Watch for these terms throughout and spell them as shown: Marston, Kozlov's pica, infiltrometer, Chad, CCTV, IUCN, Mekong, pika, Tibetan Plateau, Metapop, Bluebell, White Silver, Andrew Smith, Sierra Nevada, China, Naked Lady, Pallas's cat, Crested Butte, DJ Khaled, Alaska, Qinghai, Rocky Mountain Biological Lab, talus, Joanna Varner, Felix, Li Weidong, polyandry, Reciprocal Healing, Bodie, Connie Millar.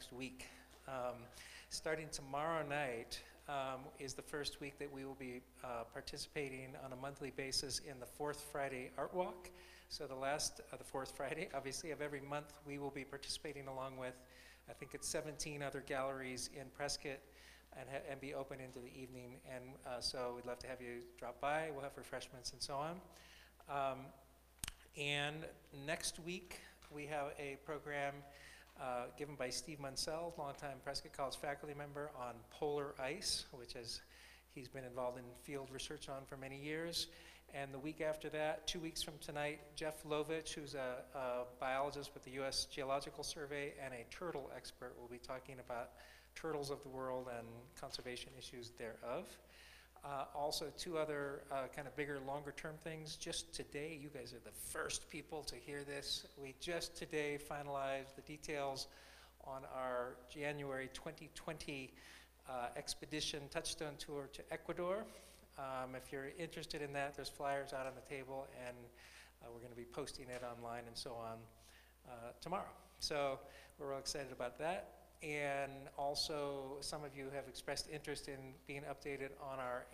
next week. Starting tomorrow night is the first week that we will be participating on a monthly basis in the Fourth Friday Art Walk. So the last, the fourth Friday, obviously, of every month, we will be participating along with, I think it's 17 other galleries in Prescott, and be open into the evening. And so we'd love to have you drop by. We'll have refreshments and so on. And next week, we have a program given by Steve Munsell, longtime Prescott College faculty member, on polar ice, which is, he's been involved in field research on for many years. And the week after that, 2 weeks from tonight, Jeff Lovich, who's a biologist with the U.S. Geological Survey and a turtle expert, will be talking about turtles of the world and conservation issues thereof. Also, two other kind of bigger, longer-term things. Just today, you guys are the first people to hear this. We just today finalized the details on our January 2020 expedition touchstone tour to Ecuador. If you're interested in that, there's flyers out on the table, and we're going to be posting it online and so on tomorrow. So we're real excited about that. And also, some of you have expressed interest in being updated on our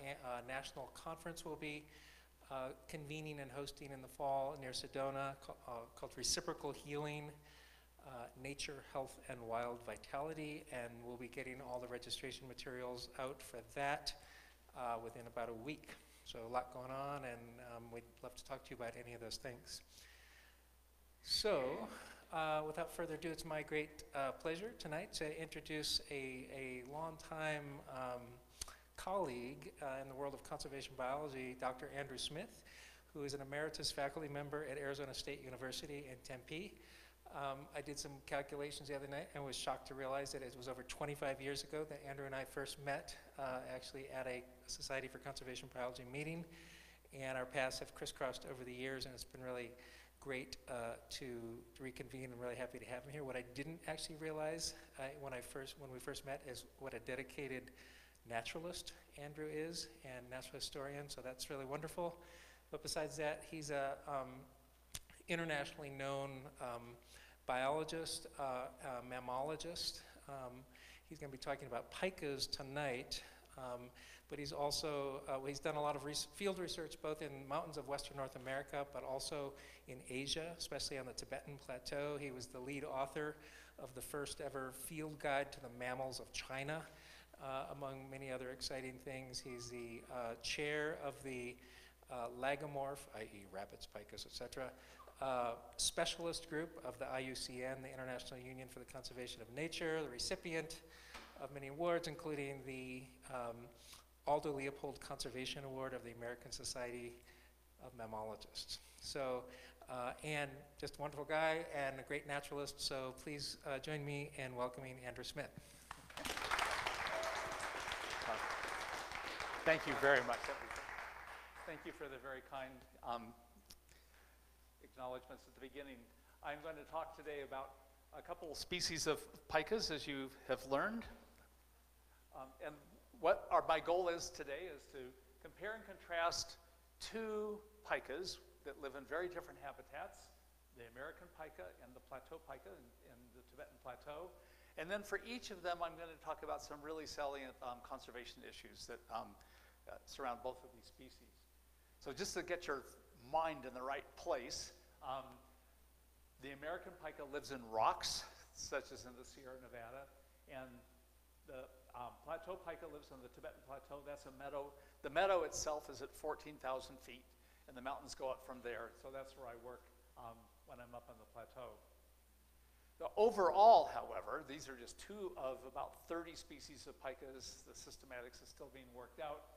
national conference we'll be convening and hosting in the fall near Sedona, called Reciprocal Healing, Nature, Health, and Wild Vitality. And we'll be getting all the registration materials out for that within about a week. So a lot going on, and we'd love to talk to you about any of those things. So, without further ado, it's my great pleasure tonight to introduce a longtime colleague in the world of conservation biology, Dr. Andrew Smith, who is an emeritus faculty member at Arizona State University in Tempe. I did some calculations the other night and was shocked to realize that it was over 25 years ago that Andrew and I first met, actually at a Society for Conservation Biology meeting, and our paths have crisscrossed over the years, and it's been really great to reconvene. I'm really happy to have him here. What I didn't actually realize when we first met is what a dedicated naturalist Andrew is, and natural historian, so that's really wonderful. But besides that, he's a internationally known biologist, mammalogist. He's going to be talking about pikas tonight. But he's also, he's done a lot of field research both in mountains of Western North America, but also in Asia, especially on the Tibetan Plateau. He was the lead author of the first ever field guide to the mammals of China, among many other exciting things. He's the chair of the Lagomorph, i.e. rabbits, pikas, etc., specialist group of the IUCN, the International Union for the Conservation of Nature, the recipient of many awards, including the Aldo Leopold Conservation Award of the American Society of Mammalogists. So, and just a wonderful guy and a great naturalist, so please join me in welcoming Andrew Smith. Thank you very much. Thank you for the very kind acknowledgments at the beginning. I'm going to talk today about a couple species of pikas, as you have learned. And what my goal is today is to compare and contrast two pikas that live in very different habitats, the American pika and the plateau pika in the Tibetan Plateau. And then for each of them, I'm going to talk about some really salient conservation issues that surround both of these species. So just to get your mind in the right place, the American pika lives in rocks, such as in the Sierra Nevada, and the plateau pika lives on the Tibetan Plateau. That's a meadow. The meadow itself is at 14,000 feet, and the mountains go up from there. So that's where I work when I'm up on the plateau. Now, overall, however, these are just two of about 30 species of pikas. The systematics is still being worked out.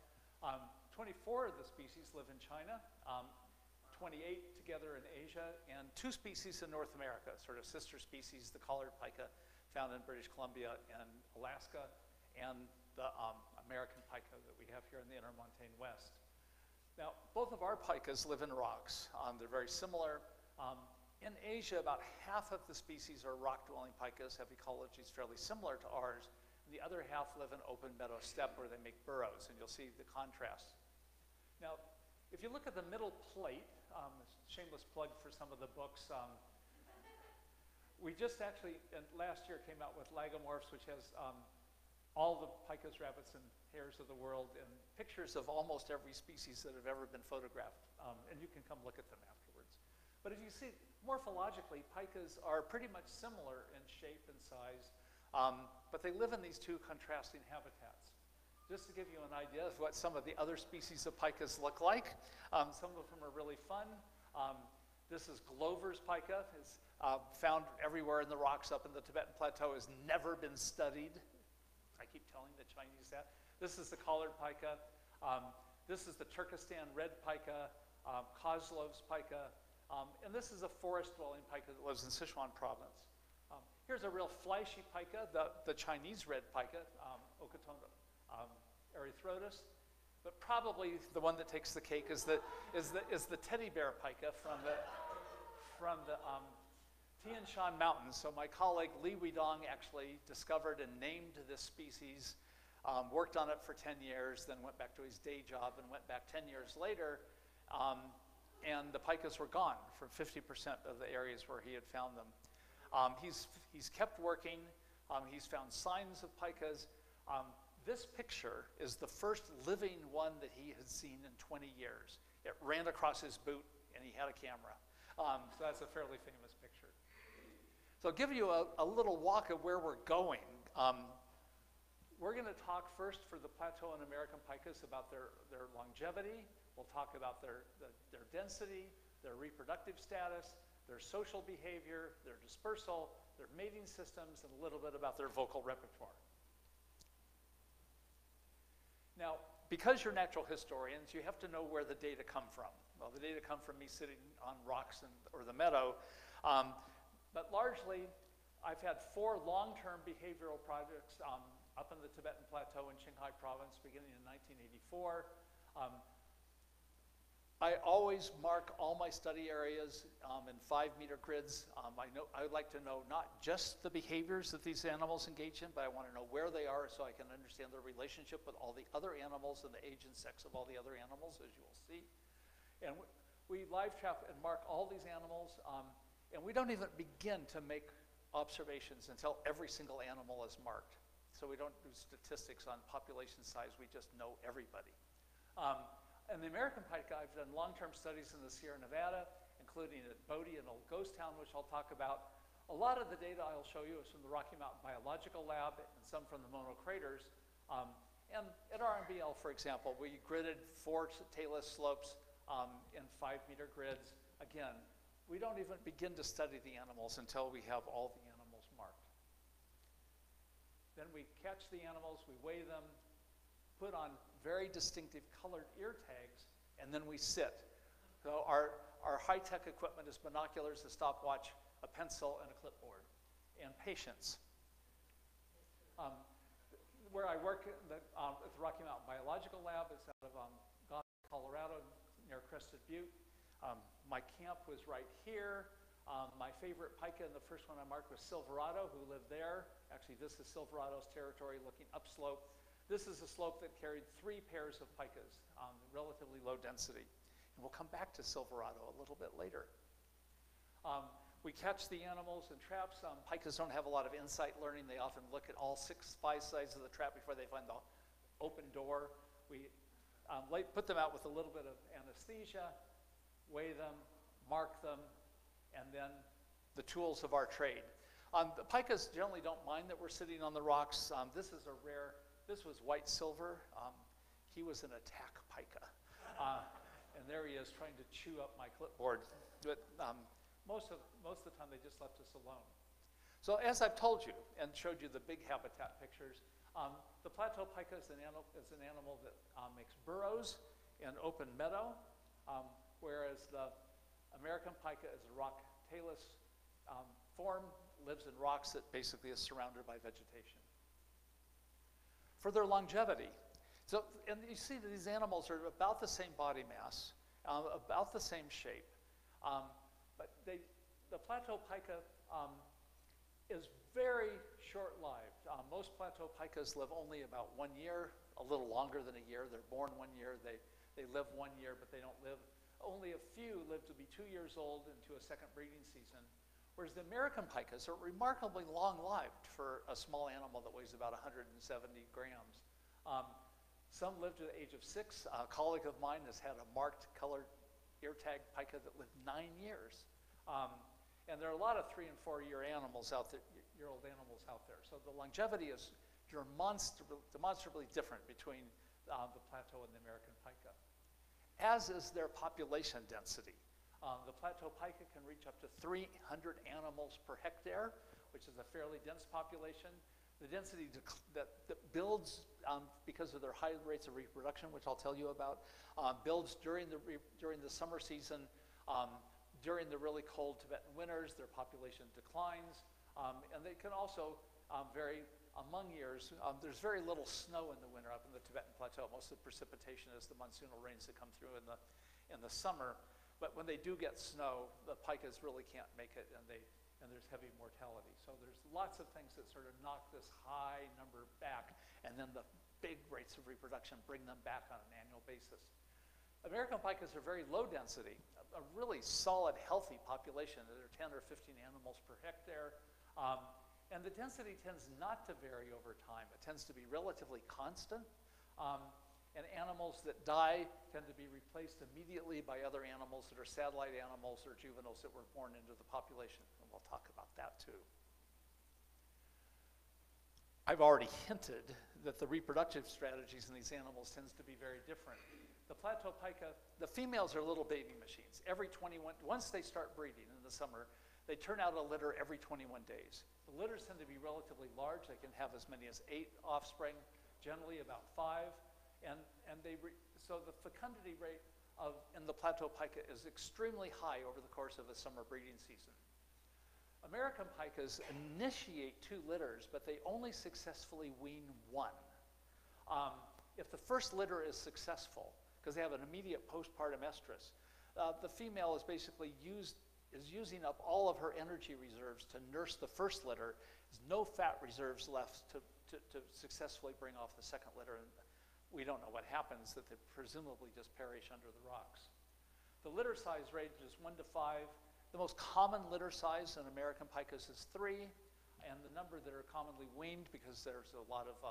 24 of the species live in China, 28 together in Asia, and 2 species in North America, sort of sister species, the collared pika found in British Columbia and Alaska, and the American pika that we have here in the Intermontane West. Now, both of our pikas live in rocks. They're very similar. In Asia, about half of the species are rock-dwelling pikas, have ecologies fairly similar to ours. The other half live in open meadow steppe where they make burrows, and you'll see the contrast. Now, if you look at the middle plate, shameless plug for some of the books, We just actually, last year, came out with Lagomorphs, which has all the picas, rabbits, and hares of the world, and pictures of almost every species that have ever been photographed. And you can come look at them afterwards. But if you see, morphologically, picas are pretty much similar in shape and size, but they live in these two contrasting habitats. Just to give you an idea of what some of the other species of picas look like, some of them are really fun. This is Glover's pica. It's found everywhere in the rocks up in the Tibetan Plateau. Has never been studied. I keep telling the Chinese that. This is the collared pica. This is the Turkestan red pica, Kozlov's pica. And this is a forest-dwelling pica that lives in Sichuan province. Here's a real flashy pica, the Chinese red pica, Okotonga erythrotus. But probably the one that takes the cake is the teddy bear pica from the Tian Shan Mountains. So my colleague Li Weidong actually discovered and named this species, worked on it for 10 years, then went back to his day job and went back 10 years later, and the picas were gone from 50% of the areas where he had found them. He's kept working. He's found signs of picas. This picture is the first living one that he had seen in 20 years. It ran across his boot, and he had a camera. So that's a fairly famous picture. So I'll give you a little walk of where we're going. We're going to talk first for the Plateau and American picas about their longevity. We'll talk about their density, their reproductive status, their social behavior, their dispersal, their mating systems, and a little bit about their vocal repertoire. Now, because you're natural historians, you have to know where the data come from. Well, the data come from me sitting on rocks or the meadow. But largely, I've had four long-term behavioral projects up in the Tibetan Plateau in Qinghai province beginning in 1984. I always mark all my study areas in 5-meter grids. I would like to know not just the behaviors that these animals engage in, but I want to know where they are so I can understand their relationship with all the other animals and the age and sex of all the other animals, as you will see. And we live trap and mark all these animals, and we don't even begin to make observations until every single animal is marked. So we don't do statistics on population size, we just know everybody. And the American pika, I've done long-term studies in the Sierra Nevada, including at Bodie and Old Ghost Town, which I'll talk about. A lot of the data I'll show you is from the Rocky Mountain Biological Lab and some from the Mono Craters. And at RMBL, for example, we gridded 4 talus slopes in 5-meter grids. Again, we don't even begin to study the animals until we have all the animals marked. Then we catch the animals, we weigh them, put on very distinctive colored ear tags, and then we sit. So our high-tech equipment is binoculars, a stopwatch, a pencil, and a clipboard, and patience. Where I work at the Rocky Mountain Biological Lab is out of Gosford, Colorado, near Crested Butte. My camp was right here. My favorite pika and the first one I marked was Silverado, who lived there. Actually, this is Silverado's territory looking upslope. This is a slope that carried 3 pairs of picas, relatively low density. And we'll come back to Silverado a little bit later. We catch the animals in traps. Picas don't have a lot of insight learning. They often look at all 5 sides of the trap before they find the open door. We put them out with a little bit of anesthesia, weigh them, mark them, and then the tools of our trade. The picas generally don't mind that we're sitting on the rocks. This is a rare. This was white silver. He was an attack pika. And there he is trying to chew up my clipboard. But most of the time, they just left us alone. So as I've told you and showed you the big habitat pictures, the plateau pika is an animal that makes burrows in open meadow, whereas the American pika is a rock talus form, lives in rocks that basically is surrounded by vegetation. For their longevity. So, and you see that these animals are about the same body mass, about the same shape, but the plateau pika is very short-lived. Most plateau pikas live only about 1 year, a little longer than a year. They're born 1 year, they live 1 year, but they don't live. Only a few live to be 2 years old into a second breeding season. Whereas the American picas are remarkably long-lived for a small animal that weighs about 170 grams. Some lived to the age of 6. A colleague of mine has had a marked colored ear tag pica that lived 9 years. And there are a lot of 3- and 4-year animals out there, year-old animals out there. So the longevity is demonstrably different between the plateau and the American pika, as is their population density. The plateau pika can reach up to 300 animals per hectare, which is a fairly dense population. The density that builds because of their high rates of reproduction, which I'll tell you about, builds during the summer season. During the really cold Tibetan winters, their population declines, and they can also vary among years. There's very little snow in the winter up in the Tibetan Plateau. Most of the precipitation is the monsoonal rains that come through in the summer. But when they do get snow, the pikas really can't make it, and there's heavy mortality. So there's lots of things that sort of knock this high number back, and then the big rates of reproduction bring them back on an annual basis. American pikas are very low density, a really solid, healthy population. There are 10 or 15 animals per hectare. And the density tends not to vary over time. It tends to be relatively constant. And animals that die tend to be replaced immediately by other animals that are satellite animals or juveniles that were born into the population. And we'll talk about that too. I've already hinted that the reproductive strategies in these animals tends to be very different. The plateau pika, the females are little baby machines. Every 21, once they start breeding in the summer, they turn out a litter every 21 days. The litters tend to be relatively large. They can have as many as 8 offspring, generally about 5. So the fecundity rate in the plateau pika is extremely high over the course of a summer breeding season. American pikas initiate 2 litters, but they only successfully wean 1. If the first litter is successful, because they have an immediate postpartum estrus, the female is basically using up all of her energy reserves to nurse the first litter. There's no fat reserves left to successfully bring off the second litter. And we don't know what happens, that they presumably just perish under the rocks. The litter size ranges 1 to 5. The most common litter size in American pikas is 3, and the number that are commonly weaned, because there's a lot of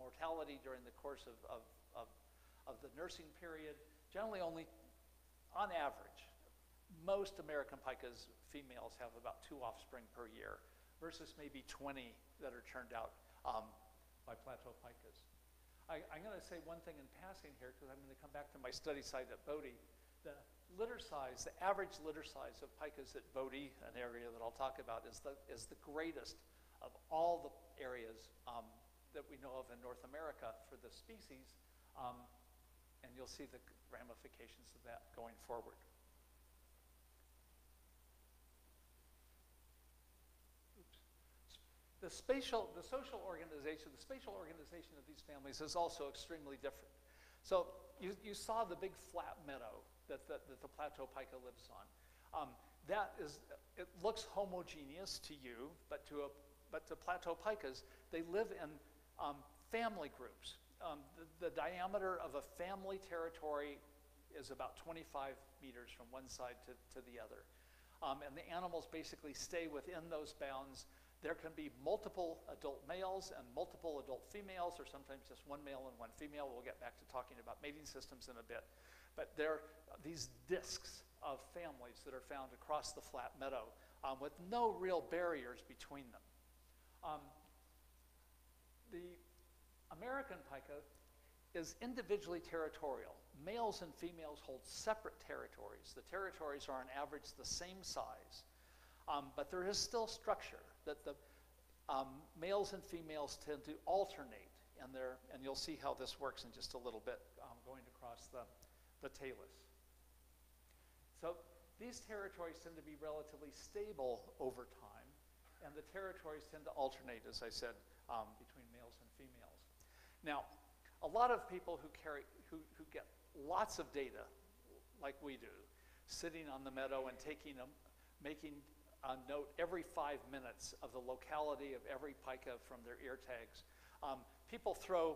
mortality during the course of the nursing period, generally only, on average, most American pikas females have about 2 offspring per year, versus maybe 20 that are turned out by plateau pikas. I'm going to say one thing in passing here, because I'm going to come back to my study site at Bodie. The litter size, the average litter size of pikas at Bodie, an area that I'll talk about, is the greatest of all the areas that we know of in North America for the species, and you'll see the ramifications of that going forward. Oops. The spatial organization of these families is also extremely different. So you saw the big flat meadow that the plateau pika lives on. It looks homogeneous to you, but to plateau pikas, they live in family groups. The diameter of a family territory is about 25 meters from one side to the other. And the animals basically stay within those bounds. There can be multiple adult males and multiple adult females, or sometimes just one male and one female. We'll get back to talking about mating systems in a bit. But there are these discs of families that are found across the flat meadow with no real barriers between them. The American pika is individually territorial. Males and females hold separate territories. The territories are on average the same size. But there is still structure that the males and females tend to alternate in their, and you'll see how this works in just a little bit going across the talus. So these territories tend to be relatively stable over time, and the territories tend to alternate, as I said, between males and females. Now, a lot of people who get lots of data, like we do, sitting on the meadow and making a note every 5 minutes of the locality of every pika from their ear tags. People throw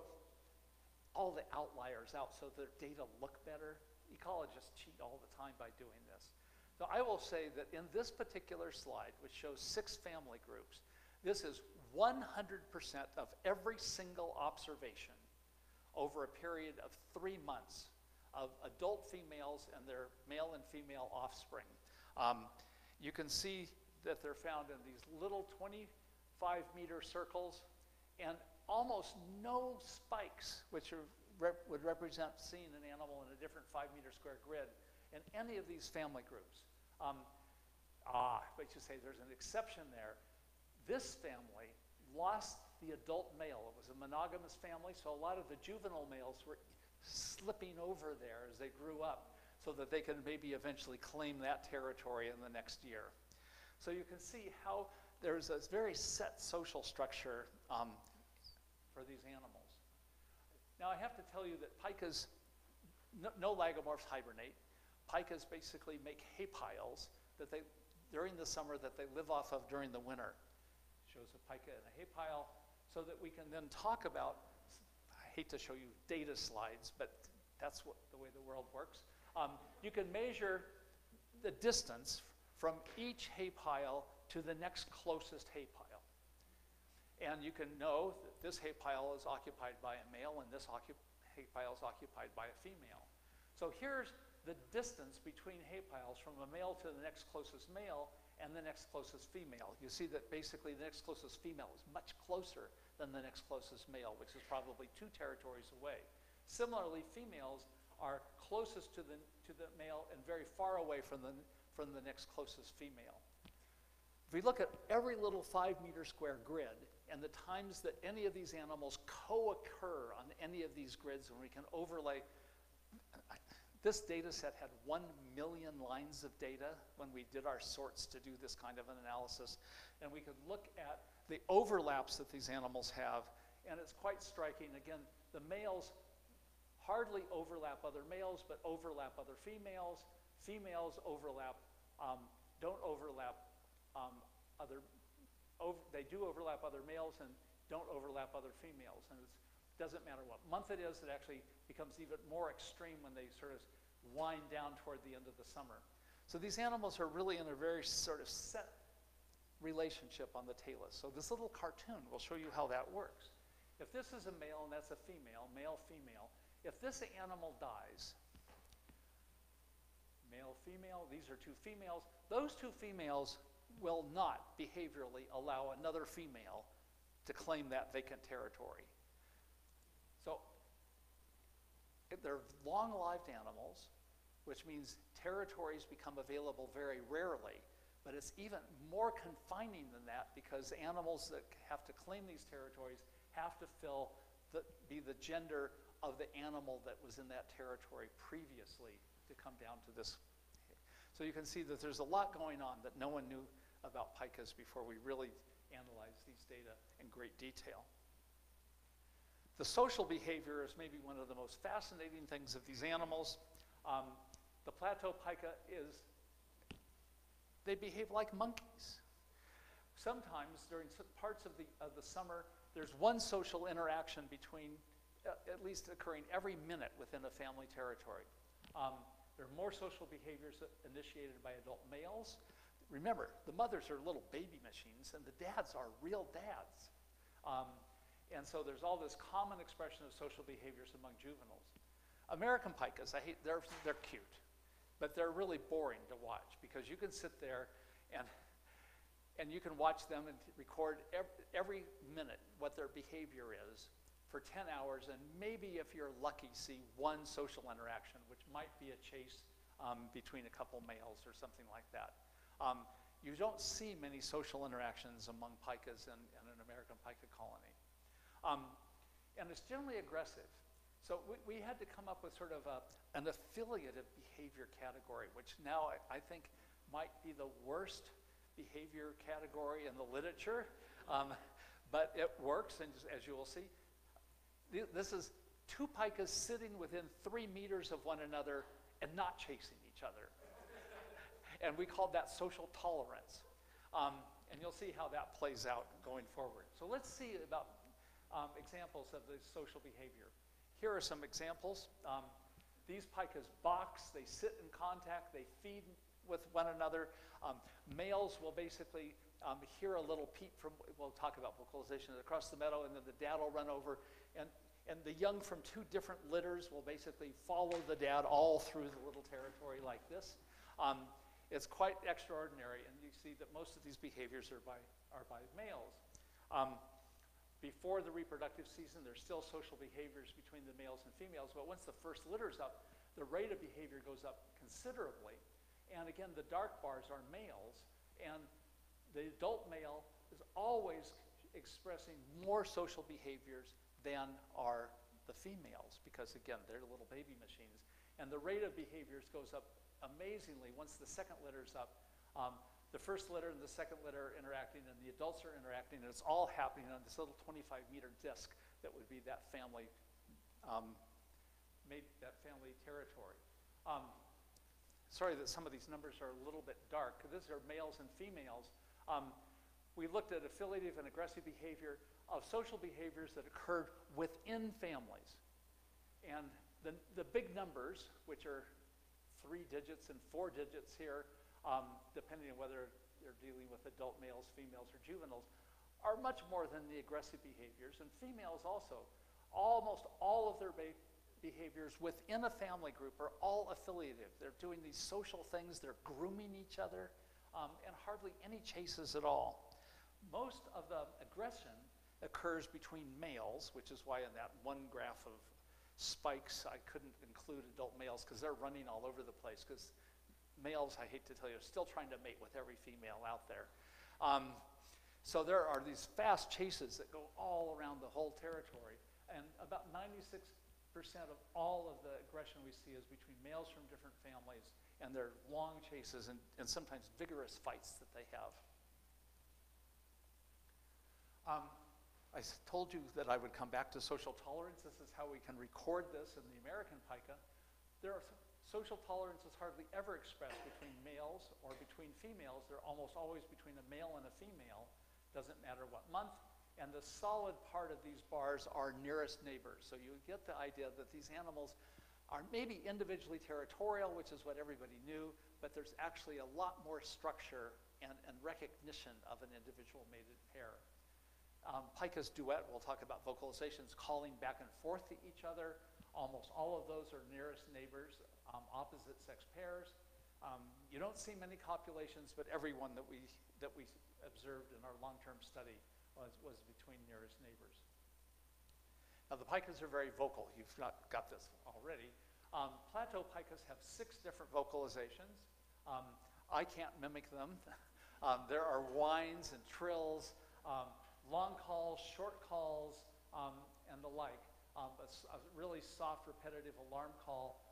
all the outliers out so their data look better. Ecologists cheat all the time by doing this. So I will say that in this particular slide, which shows 6 family groups, this is 100% of every single observation over a period of 3 months of adult females and their male and female offspring. You can see that they're found in these little 25-meter circles and almost no spikes, which are would represent seeing an animal in a different 5-meter-square grid in any of these family groups. But you say there's an exception there. This family lost the adult male. It was a monogamous family, so a lot of the juvenile males were slipping over there as they grew up so that they could maybe eventually claim that territory in the next year. So you can see how there's a very set social structure for these animals. Now I have to tell you that pikas, no lagomorphs hibernate. Pikas basically make hay piles that they, during the summer, that they live off of during the winter. Shows a pika and a hay pile so that we can then talk about, I hate to show you data slides, but that's what, the way the world works. You can measure the distance from each hay pile to the next closest hay pile. And you can know that this hay pile is occupied by a male and this hay pile is occupied by a female. So here's the distance between hay piles from a male to the next closest male and the next closest female. You see that basically the next closest female is much closer than the next closest male, which is probably 2 territories away. Similarly, females are closest to the male and very far away from the next closest female. If we look at every little 5-meter-square grid and the times that any of these animals co-occur on any of these grids, and we can overlay, this data set had 1 million lines of data when we did our sorts to do this kind of an analysis, and we could look at the overlaps that these animals have, and it's quite striking. Again, the males hardly overlap other males, but overlap other females. Females overlap, don't overlap they do overlap other males and don't overlap other females, and it doesn't matter what month it is. It actually becomes even more extreme when they sort of wind down toward the end of the summer. So these animals are really in a very sort of set relationship on the talus. So this little cartoon will show you how that works. If this is a male and that's a female, male, female, if this animal dies, male, female, these are 2 females, those 2 females will not behaviorally allow another female to claim that vacant territory. So they're long-lived animals, which means territories become available very rarely, but it's even more confining than that because animals that have to claim these territories have to be the gender of the animal that was in that territory previously to come down to this. So you can see that there's a lot going on that no one knew about pikas before we really analyzed these data in great detail. The social behavior is maybe one of the most fascinating things of these animals. The plateau pika they behave like monkeys. Sometimes during parts of the summer, there's one social interaction between, at least occurring every minute within a family territory. There are more social behaviors initiated by adult males. Remember, the mothers are little baby machines and the dads are real dads. And so there's all this common expression of social behaviors among juveniles. American pikas, they're cute, but they're really boring to watch because you can sit there and you can watch them and record every minute what their behavior is for 10 hours, and maybe if you're lucky, see one social interaction, which might be a chase between a couple males or something like that. You don't see many social interactions among pikas in an American pika colony. And it's generally aggressive. So we had to come up with sort of an affiliative behavior category, which now I think might be the worst behavior category in the literature, but it works, and as you will see. This is 2 pikas sitting within 3 meters of one another and not chasing each other. And we called that social tolerance. And you'll see how that plays out going forward. So let's see about examples of the social behavior. Here are some examples. These pikas box, they sit in contact, they feed with one another. Males will basically hear a little peep from, we'll talk about vocalization, across the meadow, and then the dad will run over, and the young from two different litters will basically follow the dad all through the little territory like this. It's quite extraordinary, and you see that most of these behaviors are by males. Before the reproductive season, there's still social behaviors between the males and females, but once the first litter's up, the rate of behavior goes up considerably. And again, the dark bars are males, and the adult male is always expressing more social behaviors than are the females, because again, they're little baby machines. And the rate of behaviors goes up amazingly once the second litter's up. The first litter and the second litter are interacting, and the adults are interacting, and it's all happening on this little 25-meter disc that would be that family, made that family territory. Sorry that some of these numbers are a little bit dark. These are males and females. We looked at affiliative and aggressive behavior of social behaviors that occurred within families. And the big numbers, which are 3 digits and 4 digits here, depending on whether you're dealing with adult males, females, or juveniles, are much more than the aggressive behaviors. And females also, almost all of their behaviors within a family group are all affiliative. They're doing these social things, they're grooming each other, and hardly any chases at all. Most of the aggression occurs between males, which is why in that one graph of spikes, I couldn't include adult males because they're running all over the place, because males, I hate to tell you, are still trying to mate with every female out there. So there are these fast chases that go all around the whole territory. And about 96% of all of the aggression we see is between males from different families, and their long chases and sometimes vigorous fights that they have. I told you that I would come back to social tolerance. This is how we can record this in the American pika. There are social tolerance is hardly ever expressed between males or between females. They're almost always between a male and a female, doesn't matter what month. And the solid part of these bars are nearest neighbors. So you get the idea that these animals are maybe individually territorial, which is what everybody knew, but there's actually a lot more structure and recognition of an individual mated pair. Pika's duet, we'll talk about vocalizations, calling back and forth to each other. Almost all of those are nearest neighbors, opposite sex pairs. You don't see many copulations, but every one that we observed in our long-term study was between nearest neighbors. Now the pikas are very vocal. You've not got this already. Plateau pikas have 6 different vocalizations. I can't mimic them. There are whines and trills, long calls, short calls, and the like. A really soft, repetitive alarm call.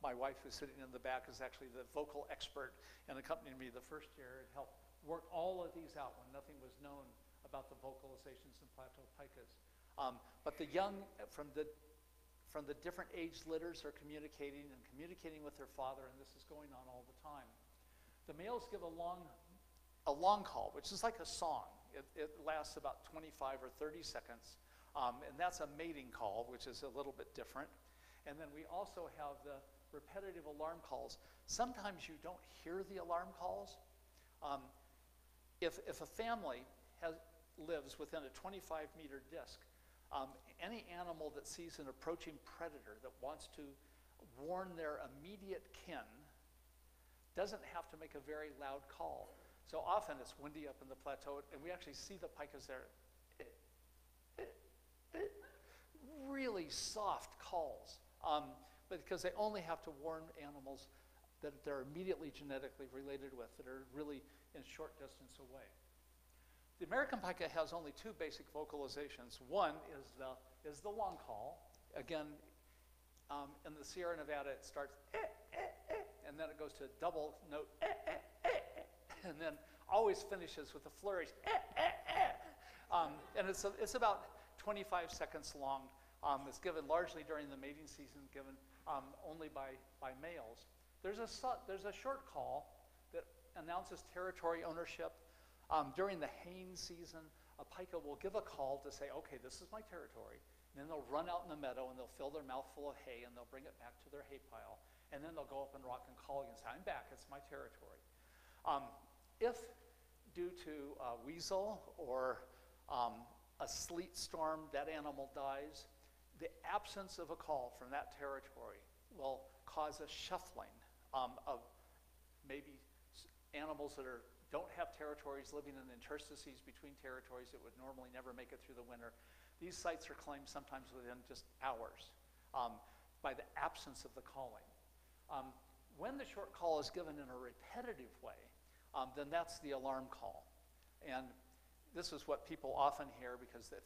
My wife, who's sitting in the back, is actually the vocal expert and accompanied me the first year and helped work all of these out when nothing was known about the vocalizations in plateau pikas. But the young from the different age litters are communicating with their father, and this is going on all the time. The males give a long call, which is like a song. It lasts about 25 or 30 seconds. And that's a mating call, which is a little bit different. And then we also have the repetitive alarm calls. Sometimes you don't hear the alarm calls. If a family lives within a 25-meter disc, any animal that sees an approaching predator that wants to warn their immediate kin doesn't have to make a very loud call. So often it's windy up in the plateau, and we actually see the pikas there. Really soft calls, but because they only have to warn animals that they're immediately genetically related with, that are really in short distance away. The American pika has only 2 basic vocalizations. One is the long call. Again, in the Sierra Nevada, it starts eh, eh, eh, and then it goes to a double note eh, eh, eh, eh, and then always finishes with a flourish eh, eh, eh. And it's about 25 seconds long. It's given largely during the mating season, given only by males. There's a short call that announces territory ownership. During the haying season, a pika will give a call to say, okay, this is my territory. And then they'll run out in the meadow and they'll fill their mouth full of hay and they'll bring it back to their hay pile. and then they'll go up and rock and call again and say, I'm back, it's my territory. If due to a weasel or a sleet storm, that animal dies, the absence of a call from that territory will cause a shuffling of maybe animals that don't have territories, living in the interstices between territories that would normally never make it through the winter. These sites are claimed sometimes within just hours by the absence of the calling. When the short call is given in a repetitive way, then that's the alarm call. And this is what people often hear, because the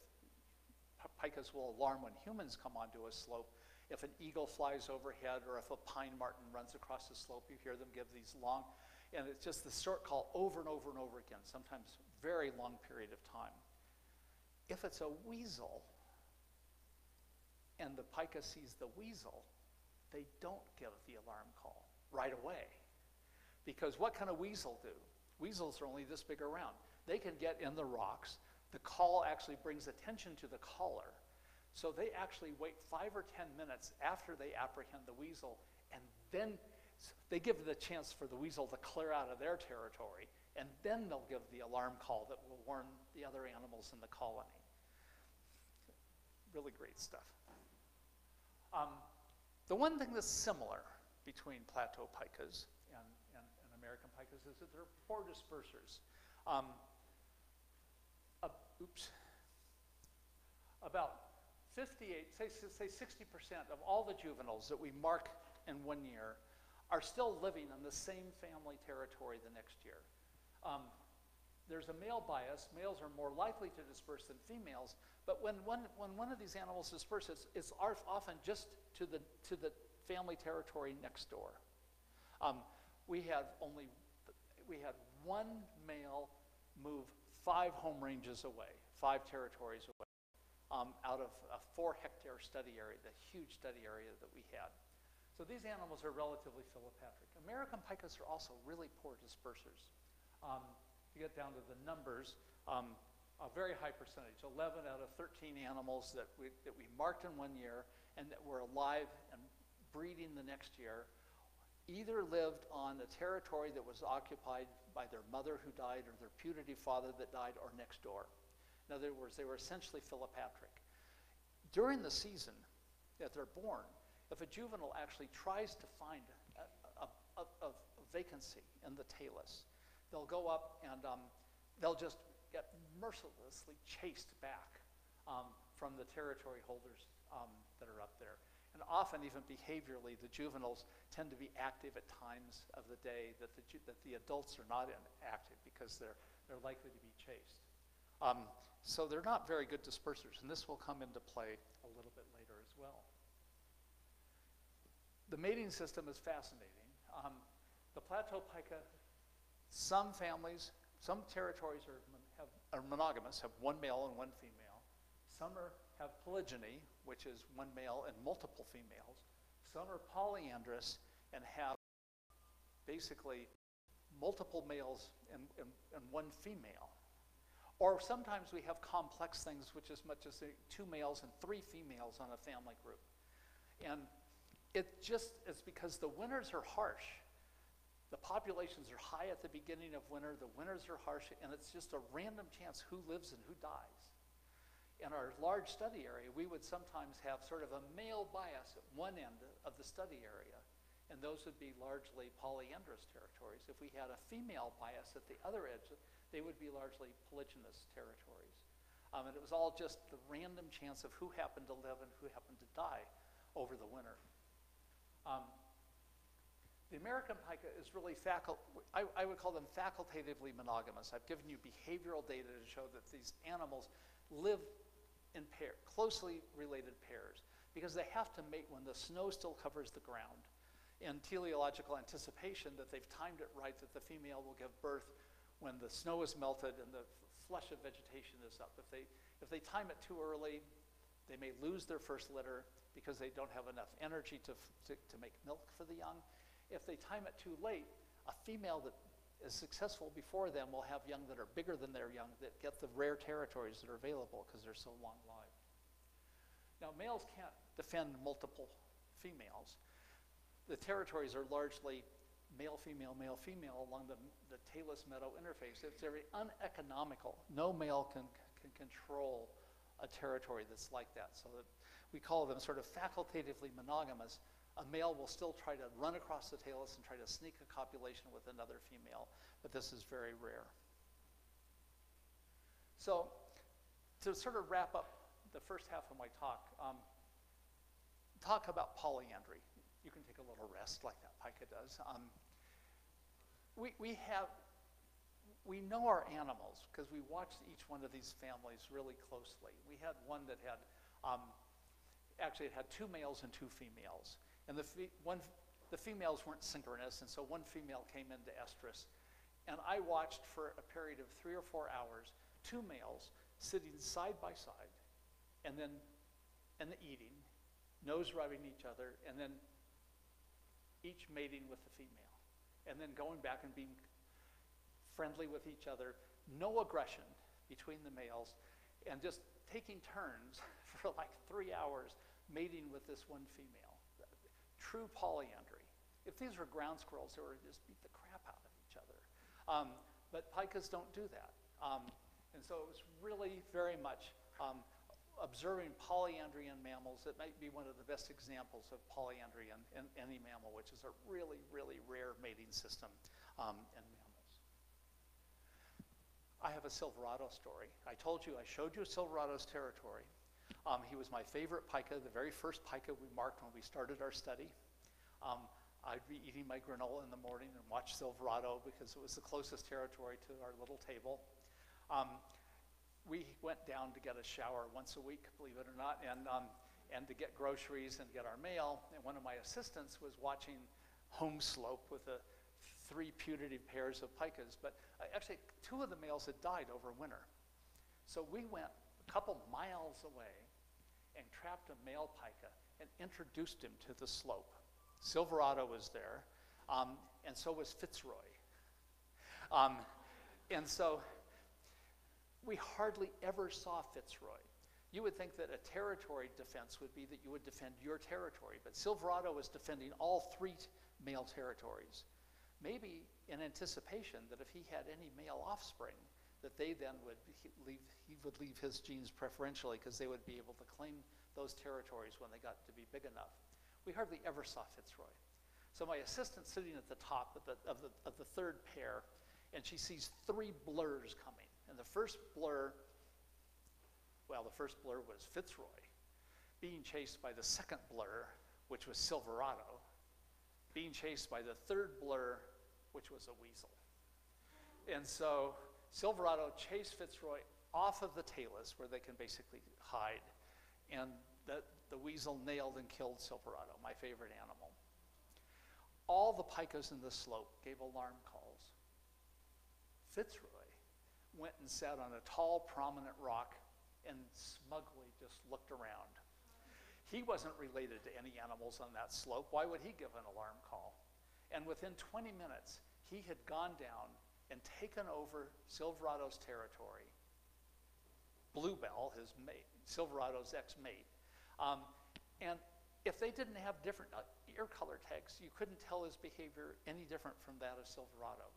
pikas will alarm when humans come onto a slope. If an eagle flies overhead or if a pine marten runs across the slope, you hear them give these long, and it's just the short call over and over and over again, sometimes very long period of time. If it's a weasel and the pika sees the weasel, they don't give the alarm call right away. Because what can a weasel do? Weasels are only this big around. They can get in the rocks. The call actually brings attention to the caller. So they actually wait 5 or 10 minutes after they apprehend the weasel, and then they give the chance for the weasel to clear out of their territory, and then they'll give the alarm call that will warn the other animals in the colony. Really great stuff. The one thing that's similar between plateau pikas and American pikas is that they're poor dispersers. About 60% of all the juveniles that we mark in one year are still living on the same family territory the next year. There's a male bias. Males are more likely to disperse than females, but when one of these animals disperses, it's often just to the family territory next door. We had one male move 5 home ranges away, 5 territories away, out of a 4-hectare study area, the huge study area that we had. So these animals are relatively philopatric. American pikas are also really poor dispersers. To get down to the numbers, a very high percentage, 11 out of 13 animals that we marked in one year and that were alive and breeding the next year, either lived on a territory that was occupied by their mother who died or their putative father that died or next door. In other words, they were essentially philopatric. During the season that they're born, if a juvenile actually tries to find a vacancy in the talus, they'll go up and they'll just get mercilessly chased back from the territory holders that are up there. And often, even behaviorally, the juveniles tend to be active at times of the day that the adults are not active because they're likely to be chased. So they're not very good dispersers, and this will come into play a little bit later as well. The mating system is fascinating. The plateau pika, some families, some territories are monogamous, have one male and one female. Some have polygyny, which is one male and multiple females. Some are polyandrous and have basically multiple males and one female. Or sometimes we have complex things, which as much as 2 males and 3 females on a family group. And it just is because the winters are harsh. The populations are high at the beginning of winter, the winters are harsh, and it's just a random chance who lives and who dies. In our large study area, we would sometimes have sort of a male bias at one end of the study area, and those would be largely polyandrous territories. If we had a female bias at the other edge, they would be largely polygynous territories. And it was all just the random chance of who happened to live and who happened to die over the winter. The American pika is really, I would call them facultatively monogamous. I've given you behavioral data to show that these animals live in closely related pairs because they have to mate when the snow still covers the ground in teleological anticipation that they've timed it right, that the female will give birth when the snow is melted and the flush of vegetation is up. If they time it too early, they may lose their first litter because they don't have enough energy to make milk for the young. If they time it too late, a female that is successful before them will have young that are bigger than their young that get the rare territories that are available because they're so long-lived. Now, males can't defend multiple females. the territories are largely male-female, male-female along the talus meadow interface. It's very uneconomical. No male can control a territory that's like that. So that we call them sort of facultatively monogamous. A male will still try to run across the talus and try to sneak a copulation with another female, but this is very rare. So to sort of wrap up the first half of my talk, talk about polyandry. You can take a little rest like that pica does. We know our animals because we watched each one of these families really closely. We had one that had, actually it had two males and two females. And the females weren't synchronous, and so one female came into estrus. And I watched for a period of 3 or 4 hours, two males sitting side by side, and then eating, nose rubbing each other, and then each mating with the female, and then going back and being friendly with each other, no aggression between the males, and just taking turns for like 3 hours mating with this one female. True polyandry. If these were ground squirrels, they would just beat the crap out of each other. But picas don't do that. And so it was really very much observing polyandry in mammals. That might be one of the best examples of polyandry in any mammal, which is a really, really rare mating system in mammals. I have a Silverado story. I told you, I showed you Silverado's territory. He was my favorite pika, the very first pika we marked when we started our study. I'd be eating my granola in the morning and watch Silverado because it was the closest territory to our little table. We went down to get a shower once a week, believe it or not, and to get groceries and get our mail. And one of my assistants was watching Home Slope with a three putative pairs of pikas, but actually two of the males had died over winter. So we went a couple miles away and trapped a male pika and introduced him to the slope. Silverado was there, and so was Fitzroy. And so we hardly ever saw Fitzroy. You would think that a territory defense would be that you would defend your territory, but Silverado was defending all three male territories. Maybe in anticipation that if he had any male offspring, that they then would he would leave his genes preferentially because they would be able to claim those territories when they got to be big enough. We hardly ever saw Fitzroy. So my assistant's sitting at the top of the third pair, and she sees three blurs coming. And the first blur, well, the first blur was Fitzroy being chased by the second blur, which was Silverado, being chased by the third blur, which was a weasel. And so Silverado chased Fitzroy off of the talus where they can basically hide, and the weasel nailed and killed Silverado, my favorite animal. All the pikas in the slope gave alarm calls. Fitzroy went and sat on a tall, prominent rock and smugly just looked around. He wasn't related to any animals on that slope. Why would he give an alarm call? And within 20 minutes, he had gone down and taken over Silverado's territory. Bluebell, his mate, Silverado's ex-mate. And if they didn't have different ear color tags, you couldn't tell his behavior any different from that of Silverado.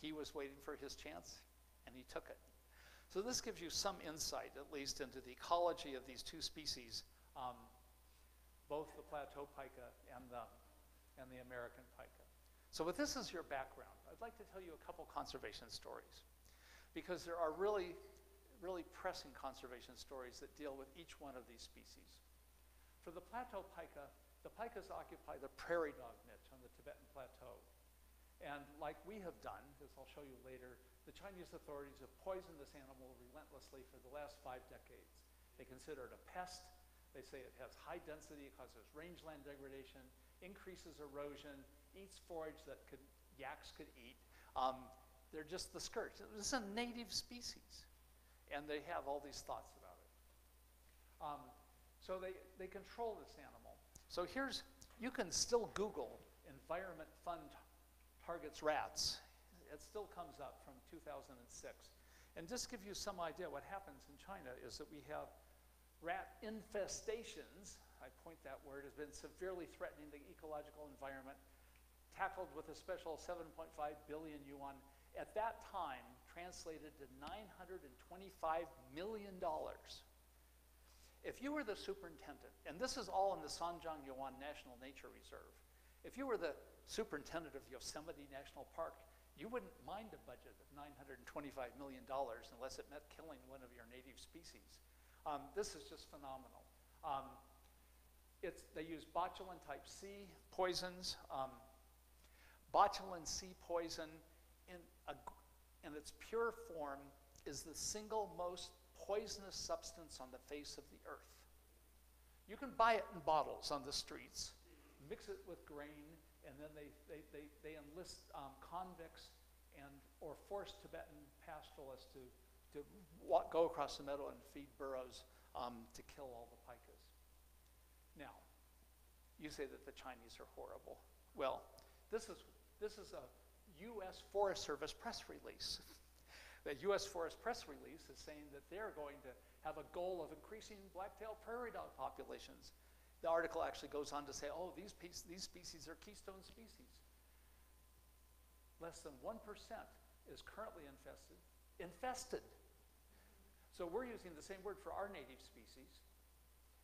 He was waiting for his chance, and he took it. So this gives you some insight, at least, into the ecology of these two species, both the plateau pika and the American pika. So with this as your background, I'd like to tell you a couple conservation stories, because there are really, really pressing conservation stories that deal with each one of these species. For the plateau pika, the pikas occupy the prairie dog niche on the Tibetan Plateau. And like we have done, as I'll show you later, the Chinese authorities have poisoned this animal relentlessly for the last 5 decades. They consider it a pest. They say it has high density, it causes rangeland degradation, increases erosion, eats forage that yaks could eat. They're just the scourge. It's a native species. And they have all these thoughts about it. So they control this animal. So here's, you can still Google environment fund targets rats. It still comes up from 2006. And just to give you some idea what happens in China is that we have rat infestations I point that word, has been severely threatening the ecological environment, tackled with a special 7.5 billion yuan, at that time translated to $925 million. If you were the superintendent, and this is all in the Sanjiang Yuan National Nature Reserve, if you were the superintendent of Yosemite National Park, you wouldn't mind a budget of $925 million unless it meant killing one of your native species. This is just phenomenal. They use botulin type C poisons, botulin C poison in its pure form is the single most poisonous substance on the face of the earth. You can buy it in bottles on the streets, mix it with grain, and then they enlist convicts or force Tibetan pastoralists to go across the meadow and feed burros to kill all the pikas. Now, you say that the Chinese are horrible. Well, this is a U.S. Forest Service press release. The U.S. Forest press release is saying that they're going to have a goal of increasing black-tailed prairie dog populations. The article actually goes on to say, oh, these species are keystone species. Less than 1% is currently infested. So we're using the same word for our native species,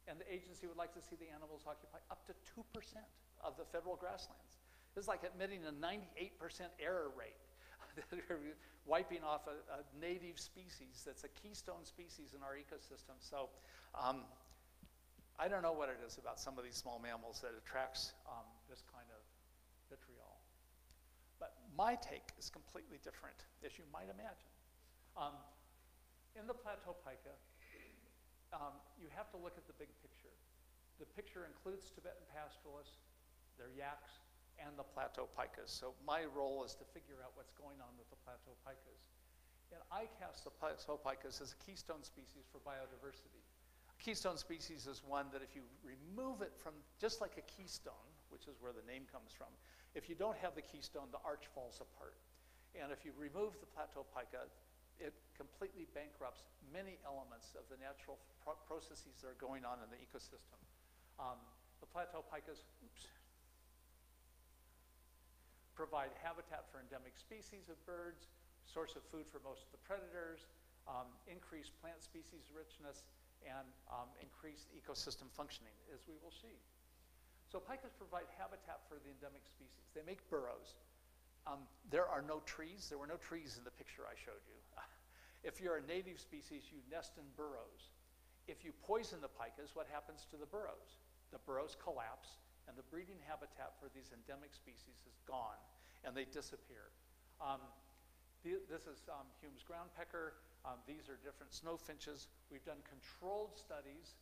and the agency would like to see the animals occupy up to 2% of the federal grasslands. This is like admitting a 98% error rate, wiping off a native species that's a keystone species in our ecosystem. So I don't know what it is about some of these small mammals that attracts this kind of vitriol. But my take is completely different, as you might imagine. In the plateau pica, you have to look at the big picture. The picture includes Tibetan pastoralists, their yaks, and the plateau pikas. So my role is to figure out what's going on with the plateau pikas. And I cast the plateau pikas as a keystone species for biodiversity. A keystone species is one that if you remove it from, just like a keystone, which is where the name comes from, if you don't have the keystone, the arch falls apart. And if you remove the plateau pica, it completely bankrupts many elements of the natural processes that are going on in the ecosystem. The plateau picas, provide habitat for endemic species of birds, source of food for most of the predators, increase plant species richness, and increase ecosystem functioning, as we will see. So pikas provide habitat for the endemic species. They make burrows. There are no trees. There were no trees in the picture I showed you. If you're a native species, you nest in burrows. If you poison the pikas, what happens to the burrows? The burrows collapse, and the breeding habitat for these endemic species is gone, and they disappear. This is Hume's groundpecker. These are different snow finches. We've done controlled studies.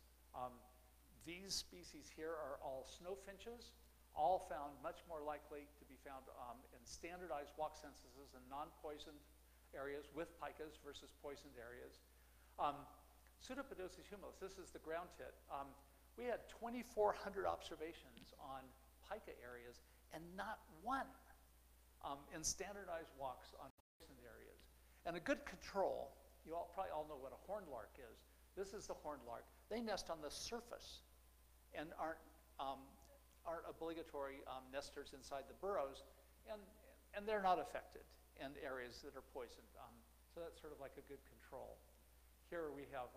These species here are all snow finches, all found much more likely to be found in standardized walk censuses in non-poisoned areas with pikas versus poisoned areas. Pseudopedosis humilis, this is the ground tit. We had 2,400 observations on pica areas and not one in standardized walks on poisoned areas. And a good control, you all probably all know what a horned lark is. This is the horned lark. They nest on the surface and aren't obligatory nesters inside the burrows, and they're not affected in areas that are poisoned. So that's sort of like a good control. Here we have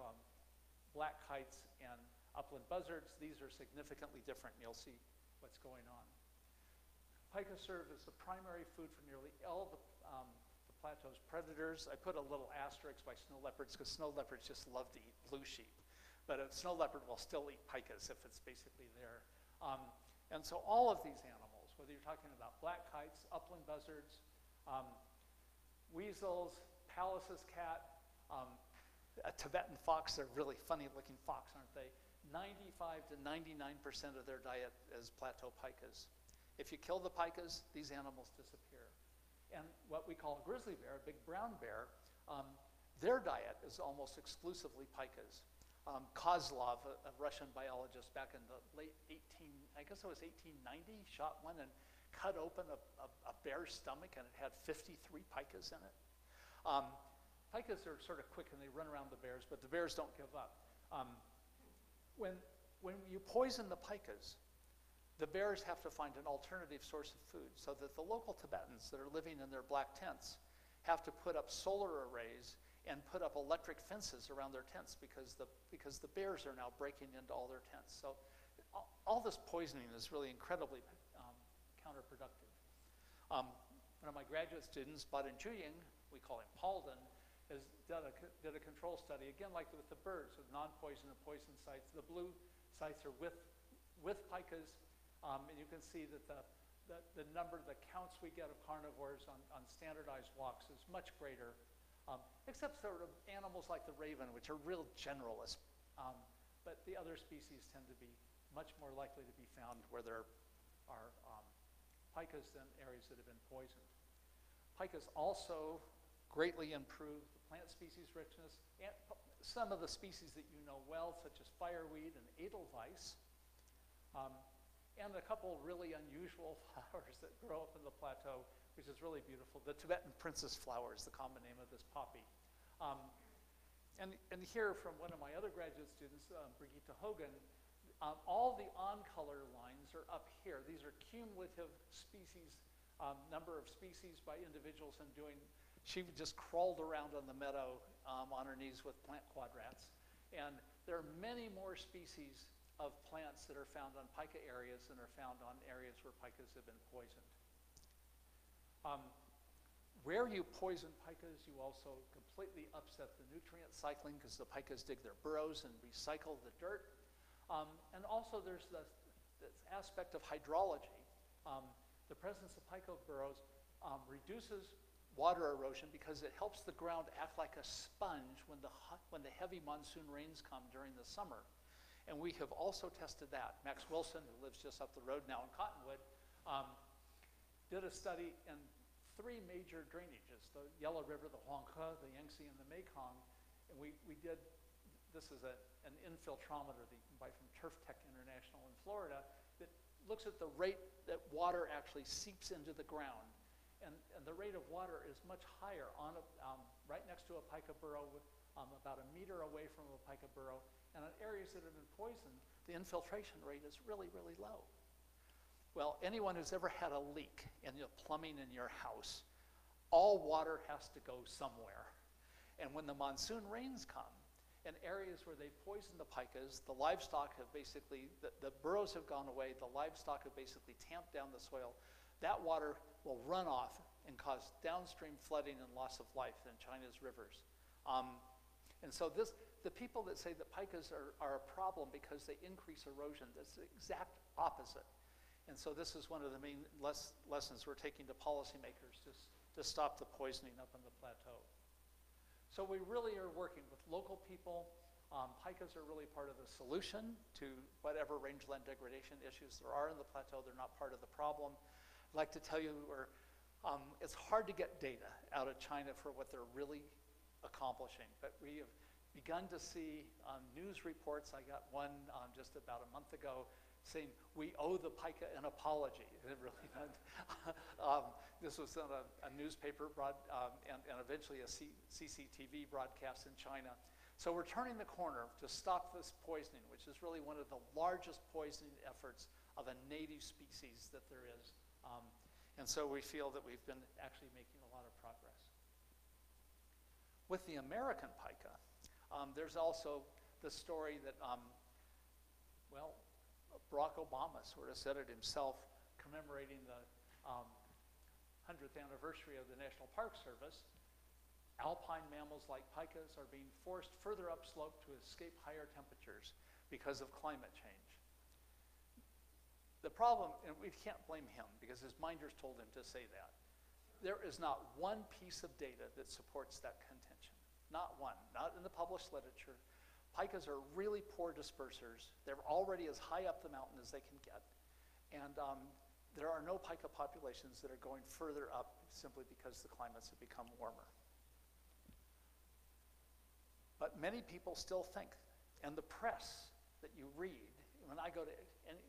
black kites and upland buzzards. These are significantly different, and you'll see what's going on. Pica serve as the primary food for nearly all the plateau's predators. I put a little asterisk by snow leopards because snow leopards just love to eat blue sheep, but a snow leopard will still eat picas if it's basically there. And so all of these animals, whether you're talking about black kites, upland buzzards, weasels, Pallas's cat, a Tibetan fox, they're really funny looking fox, aren't they? 95 to 99% of their diet is plateau pikas. If you kill the pikas, these animals disappear. And what we call a grizzly bear, a big brown bear, their diet is almost exclusively pikas. Kozlov, a Russian biologist back in the late 1890, shot one and cut open a bear's stomach, and it had 53 pikas in it. Pikas are sort of quick and they run around the bears, but the bears don't give up. When when you poison the pikas, the bears have to find an alternative source of food, so that the local Tibetans that are living in their black tents have to put up solar arrays and put up electric fences around their tents because the bears are now breaking into all their tents. So all this poisoning is really incredibly counterproductive. One of my graduate students, Baden Chuying, we call him Paulden, has did a control study, again like with the birds, with non-poison and poison sites. The blue sites are with pikas, and you can see that the number, the counts we get of carnivores on standardized walks is much greater, except sort of animals like the raven, which are real generalists, but the other species tend to be much more likely to be found where there are pikas than areas that have been poisoned. Pikas also greatly improve the plant species richness, and some of the species that you know well, such as fireweed and edelweiss, and a couple really unusual flowers that grow up in the plateau, which is really beautiful. The Tibetan princess flower is the common name of this poppy. And here from one of my other graduate students, Brigitte Hogan, all the on-color lines are up here. These are cumulative species, number of species by individuals and doing. She just crawled around on the meadow on her knees with plant quadrats. And there are many more species of plants that are found on pika areas than are found on areas where pikas have been poisoned. Where you poison pikas, you also completely upset the nutrient cycling because the pikas dig their burrows and recycle the dirt. And also there's this aspect of hydrology. The presence of pika burrows reduces water erosion because it helps the ground act like a sponge when the heavy monsoon rains come during the summer. And we have also tested that. Max Wilson, who lives just up the road now in Cottonwood, did a study in three major drainages, the Yellow River, the Huanghe, the Yangtze, and the Mekong. And we did, this is an infiltrometer that you can buy from Turf Tech International in Florida that looks at the rate that water actually seeps into the ground. And the rate of water is much higher on right next to a pika burrow, about a meter away from a pika burrow. And on areas that have been poisoned, the infiltration rate is really, really low. Well, anyone who's ever had a leak in the plumbing in your house, all water has to go somewhere. And when the monsoon rains come, in areas where they've poisoned the pikas, the livestock have basically, the burrows have gone away, the livestock have basically tamped down the soil. That water will run off and cause downstream flooding and loss of life in China's rivers. And so the people that say that pikas are a problem because they increase erosion, that's the exact opposite. And so this is one of the main lessons we're taking to policymakers to stop the poisoning up on the plateau. So we really are working with local people. Pikas are really part of the solution to whatever rangeland degradation issues there are in the plateau. They're not part of the problem. I'd like to tell you it's hard to get data out of China for what they're really accomplishing, but we have begun to see news reports. I got one just about a month ago saying we owe the pika an apology. It really meant, this was on a newspaper and eventually a CCTV broadcast in China. So we're turning the corner to stop this poisoning, which is really one of the largest poisoning efforts of a native species that there is. And so we feel that we've been actually making a lot of progress. With the American pika, there's also the story that, well, Barack Obama sort of said it himself, commemorating the 100th anniversary of the National Park Service. Alpine mammals like pikas are being forced further upslope to escape higher temperatures because of climate change. The problem, and we can't blame him because his minders told him to say that, there is not one piece of data that supports that contention. Not one, not in the published literature. Pikas are really poor dispersers. They're already as high up the mountain as they can get. And there are no pika populations that are going further up simply because the climates have become warmer. But many people still think, and the press that you read, when I go to any,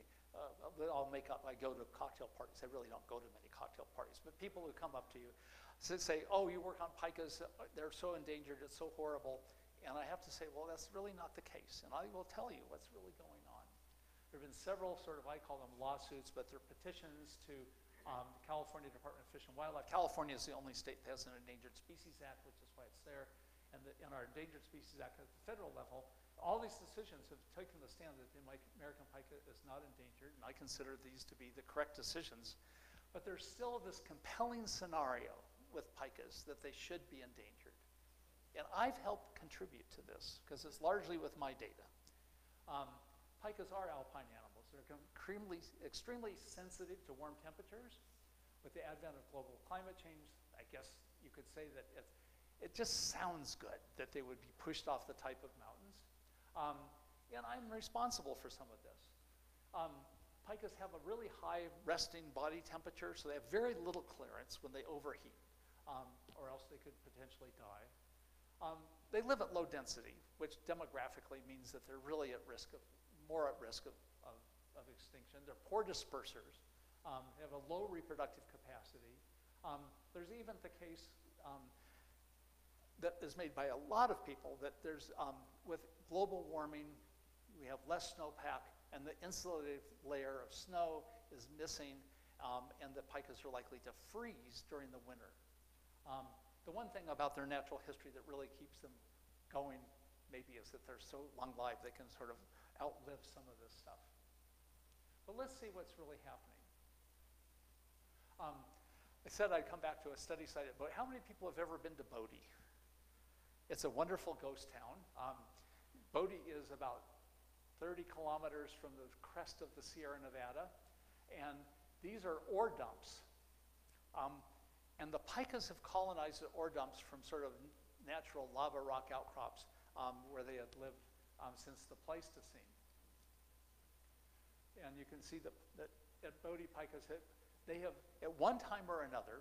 I'll make up, I go to cocktail parties. I really don't go to many cocktail parties, but people who come up to you say, oh, you work on pikas, they're so endangered, it's so horrible. And I have to say, well, that's really not the case. And I will tell you what's really going on. There have been several sort of, I call them lawsuits, but they're petitions to the California Department of Fish and Wildlife. California is the only state that has an Endangered Species Act, which is why it's there. And in our Endangered Species Act at the federal level, all these decisions have taken the stand that the American pika is not endangered, and I consider these to be the correct decisions. But there's still this compelling scenario with pikas that they should be endangered. And I've helped contribute to this, because it's largely with my data. Pikas are alpine animals. They're extremely sensitive to warm temperatures. With the advent of global climate change, I guess you could say that it just sounds good that they would be pushed off the type of mountains. And I'm responsible for some of this. Pikas have a really high resting body temperature, so they have very little clearance when they overheat, or else they could potentially die. They live at low density, which demographically means that they're really at risk of, more at risk of extinction. They're poor dispersers. They have a low reproductive capacity. There's even the case that is made by a lot of people that there's, with global warming, we have less snowpack, and the insulative layer of snow is missing, and the pikas are likely to freeze during the winter. The one thing about their natural history that really keeps them going, maybe, is that they're so long-lived they can sort of outlive some of this stuff. But let's see what's really happening. I said I'd come back to a study site at Bodie. How many people have ever been to Bodie? It's a wonderful ghost town. Bodie is about 30 kilometers from the crest of the Sierra Nevada, and these are ore dumps. And the pikas have colonized the ore dumps from sort of natural lava rock outcrops where they had lived since the Pleistocene. And you can see that at Bodie, pikas they have, at one time or another,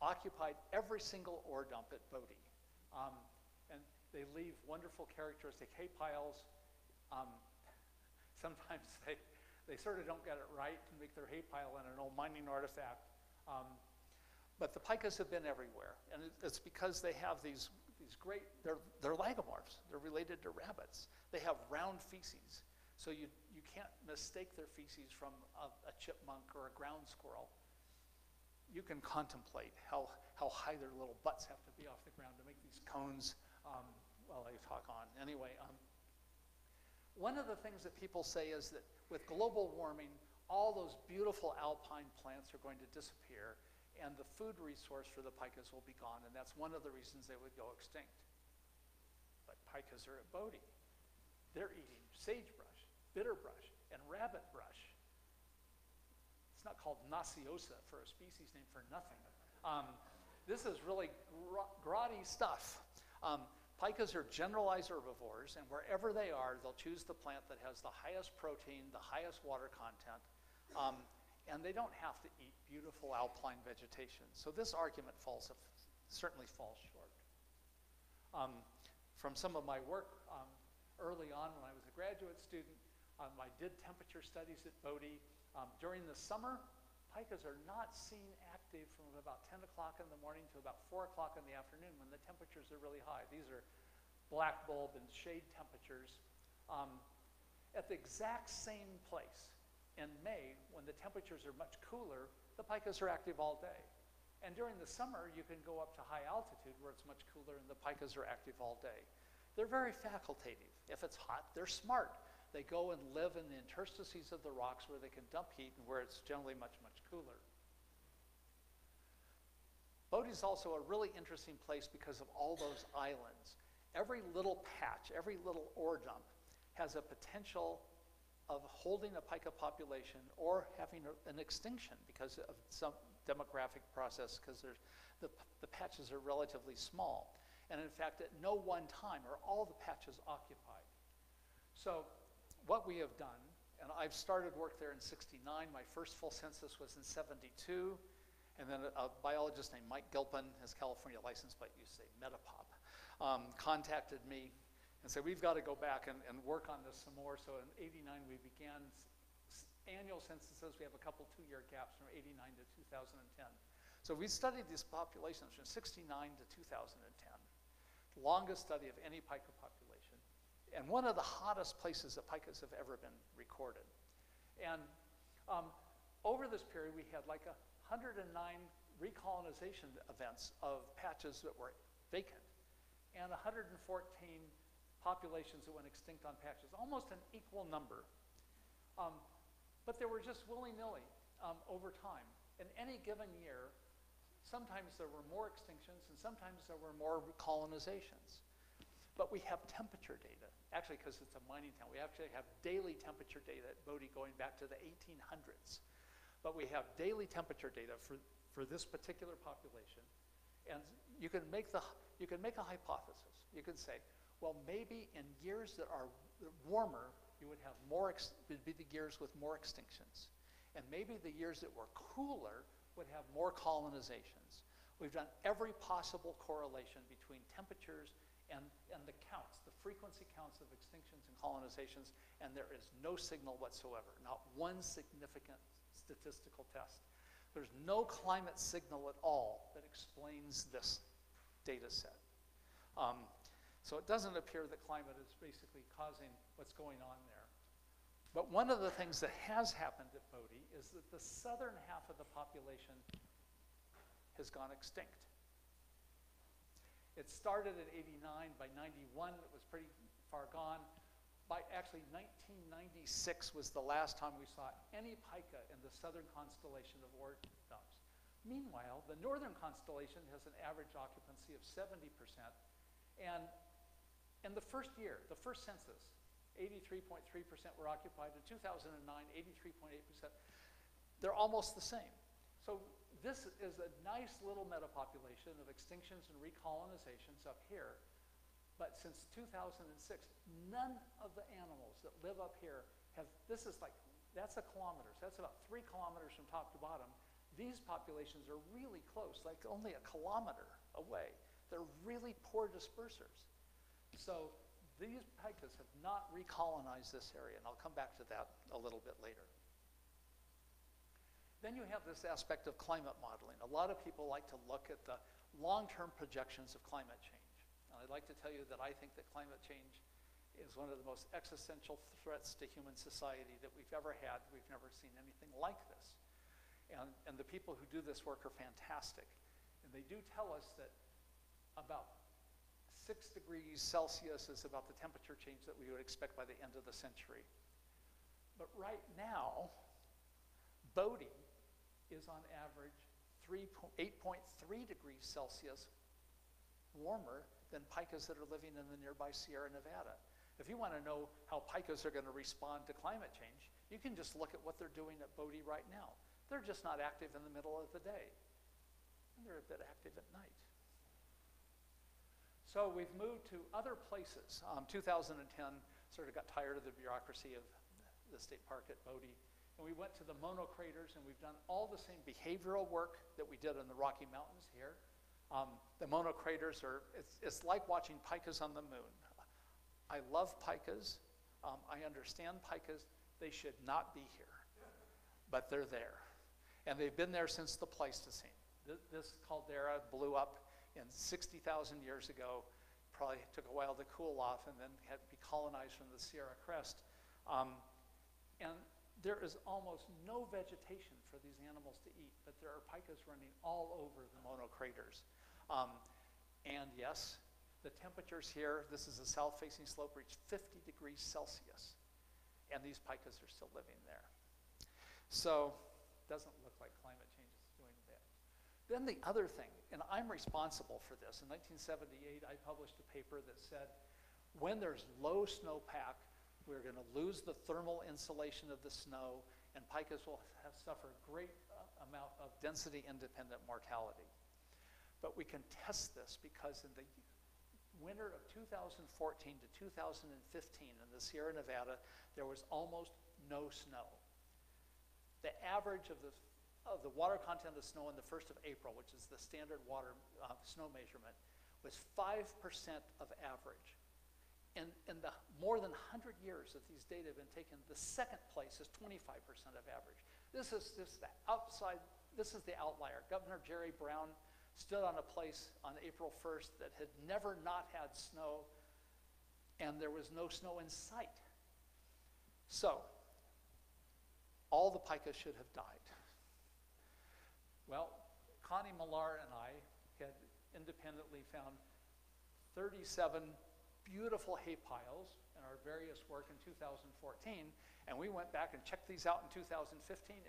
occupied every single ore dump at Bodie. And they leave wonderful characteristic hay piles. Sometimes they sort of don't get it right and make their hay pile in an old mining artifact. But the pikas have been everywhere, and it's because they have these great, they're lagomorphs. They're related to rabbits. They have round feces, so you can't mistake their feces from a chipmunk or a ground squirrel. You can contemplate how high their little butts have to be off the ground to make these cones while I talk on. Anyway, one of the things that people say is that with global warming, all those beautiful alpine plants are going to disappear, and the food resource for the pikas will be gone, and that's one of the reasons they would go extinct. But pikas are at Bodie. They're eating sagebrush, bitterbrush, and rabbitbrush. It's not called naciosa for a species name for nothing. This is really grotty stuff. Pikas are generalized herbivores, and wherever they are, they'll choose the plant that has the highest protein, the highest water content, and they don't have to eat beautiful alpine vegetation. So this argument certainly falls short. From some of my work early on when I was a graduate student, I did temperature studies at Bodie. During the summer, pikas are not seen active from about 10 o'clock in the morning to about 4 o'clock in the afternoon when the temperatures are really high. These are black bulb and shade temperatures. At the exact same place, in May, when the temperatures are much cooler, the pikas are active all day. And during the summer, you can go up to high altitude where it's much cooler and the pikas are active all day. They're very facultative. If it's hot, they're smart. They go and live in the interstices of the rocks where they can dump heat and where it's generally much, much cooler. Bodie's also a really interesting place because of all those islands. Every little patch, every little ore dump has a potential of holding a pika population or having an extinction because of some demographic process, because the patches are relatively small. And in fact, at no one time are all the patches occupied. So what we have done, and I've started work there in '69. My first full census was in '72. And then a biologist named Mike Gilpin, his California license plate used to say Metapop, contacted me and said, we've got to go back and work on this some more. So in '89, we began annual censuses. We have a couple two-year gaps from '89 to 2010. So we studied these populations from '69 to 2010. The longest study of any pika population and one of the hottest places that picas have ever been recorded. And over this period, we had like 109 recolonization events of patches that were vacant and 114 populations that went extinct on patches, almost an equal number. But they were just willy-nilly over time. In any given year, sometimes there were more extinctions and sometimes there were more colonizations. But we have temperature data, actually, because it's a mining town. We actually have daily temperature data at Bodie going back to the 1800s. But we have daily temperature data for this particular population. And you can make a hypothesis. You can say, well, maybe in years that are warmer, you would have more, would be the years with more extinctions. And maybe the years that were cooler would have more colonizations. We've done every possible correlation between temperatures and the counts, the frequency counts of extinctions and colonizations, and there is no signal whatsoever, not one significant statistical test. There's no climate signal at all that explains this data set. So it doesn't appear that climate is basically causing what's going on there. But one of the things that has happened at Bodie is that the southern half of the population has gone extinct. It started at 89. By 91, it was pretty far gone. By actually 1996 was the last time we saw any pica in the southern constellation of ore dumps. Meanwhile, the northern constellation has an average occupancy of 70%. And in the first year, the first census, 83.3% were occupied. In 2009, 83.8%. They're almost the same. So this is a nice little metapopulation of extinctions and recolonizations up here. But since 2006, none of the animals that live up here have, this is like, that's a kilometers. That's about 3 kilometers from top to bottom. These populations are really close, like only a kilometer away. They're really poor dispersers. So these picas have not recolonized this area, and I'll come back to that a little bit later. Then you have this aspect of climate modeling. A lot of people like to look at the long-term projections of climate change. And I'd like to tell you that I think that climate change is one of the most existential threats to human society that we've ever had. We've never seen anything like this. And the people who do this work are fantastic. And they do tell us that about 6 degrees Celsius is about the temperature change that we would expect by the end of the century. But right now, Bodie is on average 8.3 degrees Celsius warmer than picas that are living in the nearby Sierra Nevada. If you want to know how picas are going to respond to climate change, you can just look at what they're doing at Bodie right now. They're just not active in the middle of the day. And they're a bit active at night. So we've moved to other places. 2010 sort of got tired of the bureaucracy of the state park at Bodie. And we went to the Mono Craters, and we've done all the same behavioral work that we did in the Rocky Mountains here. The Mono Craters are, it's like watching picas on the moon. I love picas. I understand picas. They should not be here, but they're there. And they've been there since the Pleistocene. This caldera blew up in 60,000 years ago. Probably took a while to cool off and then had to be colonized from the Sierra crest. And there is almost no vegetation for these animals to eat, but there are picas running all over the Mono Craters. And yes, the temperatures here, this is a south-facing slope, reached 50 degrees Celsius. And these picas are still living there. So it doesn't look like climate change is doing that. Then the other thing, and I'm responsible for this. In 1978, I published a paper that said, when there's low snowpack, we're going to lose the thermal insulation of the snow, and picas will suffer a great amount of density-independent mortality. But we can test this because in the winter of 2014 to 2015 in the Sierra Nevada, there was almost no snow. The average of the water content of snow on the 1st of April, which is the standard water snow measurement, was 5% of average. And in the more than 100 years that these data have been taken, the second place is 25% of average. This is just the outside, this is the outlier. Governor Jerry Brown stood on a place on April 1st that had never not had snow and there was no snow in sight. So all the pica should have died. Well, Connie Millar and I had independently found 37 beautiful hay piles in our various work in 2014, and we went back and checked these out in 2015,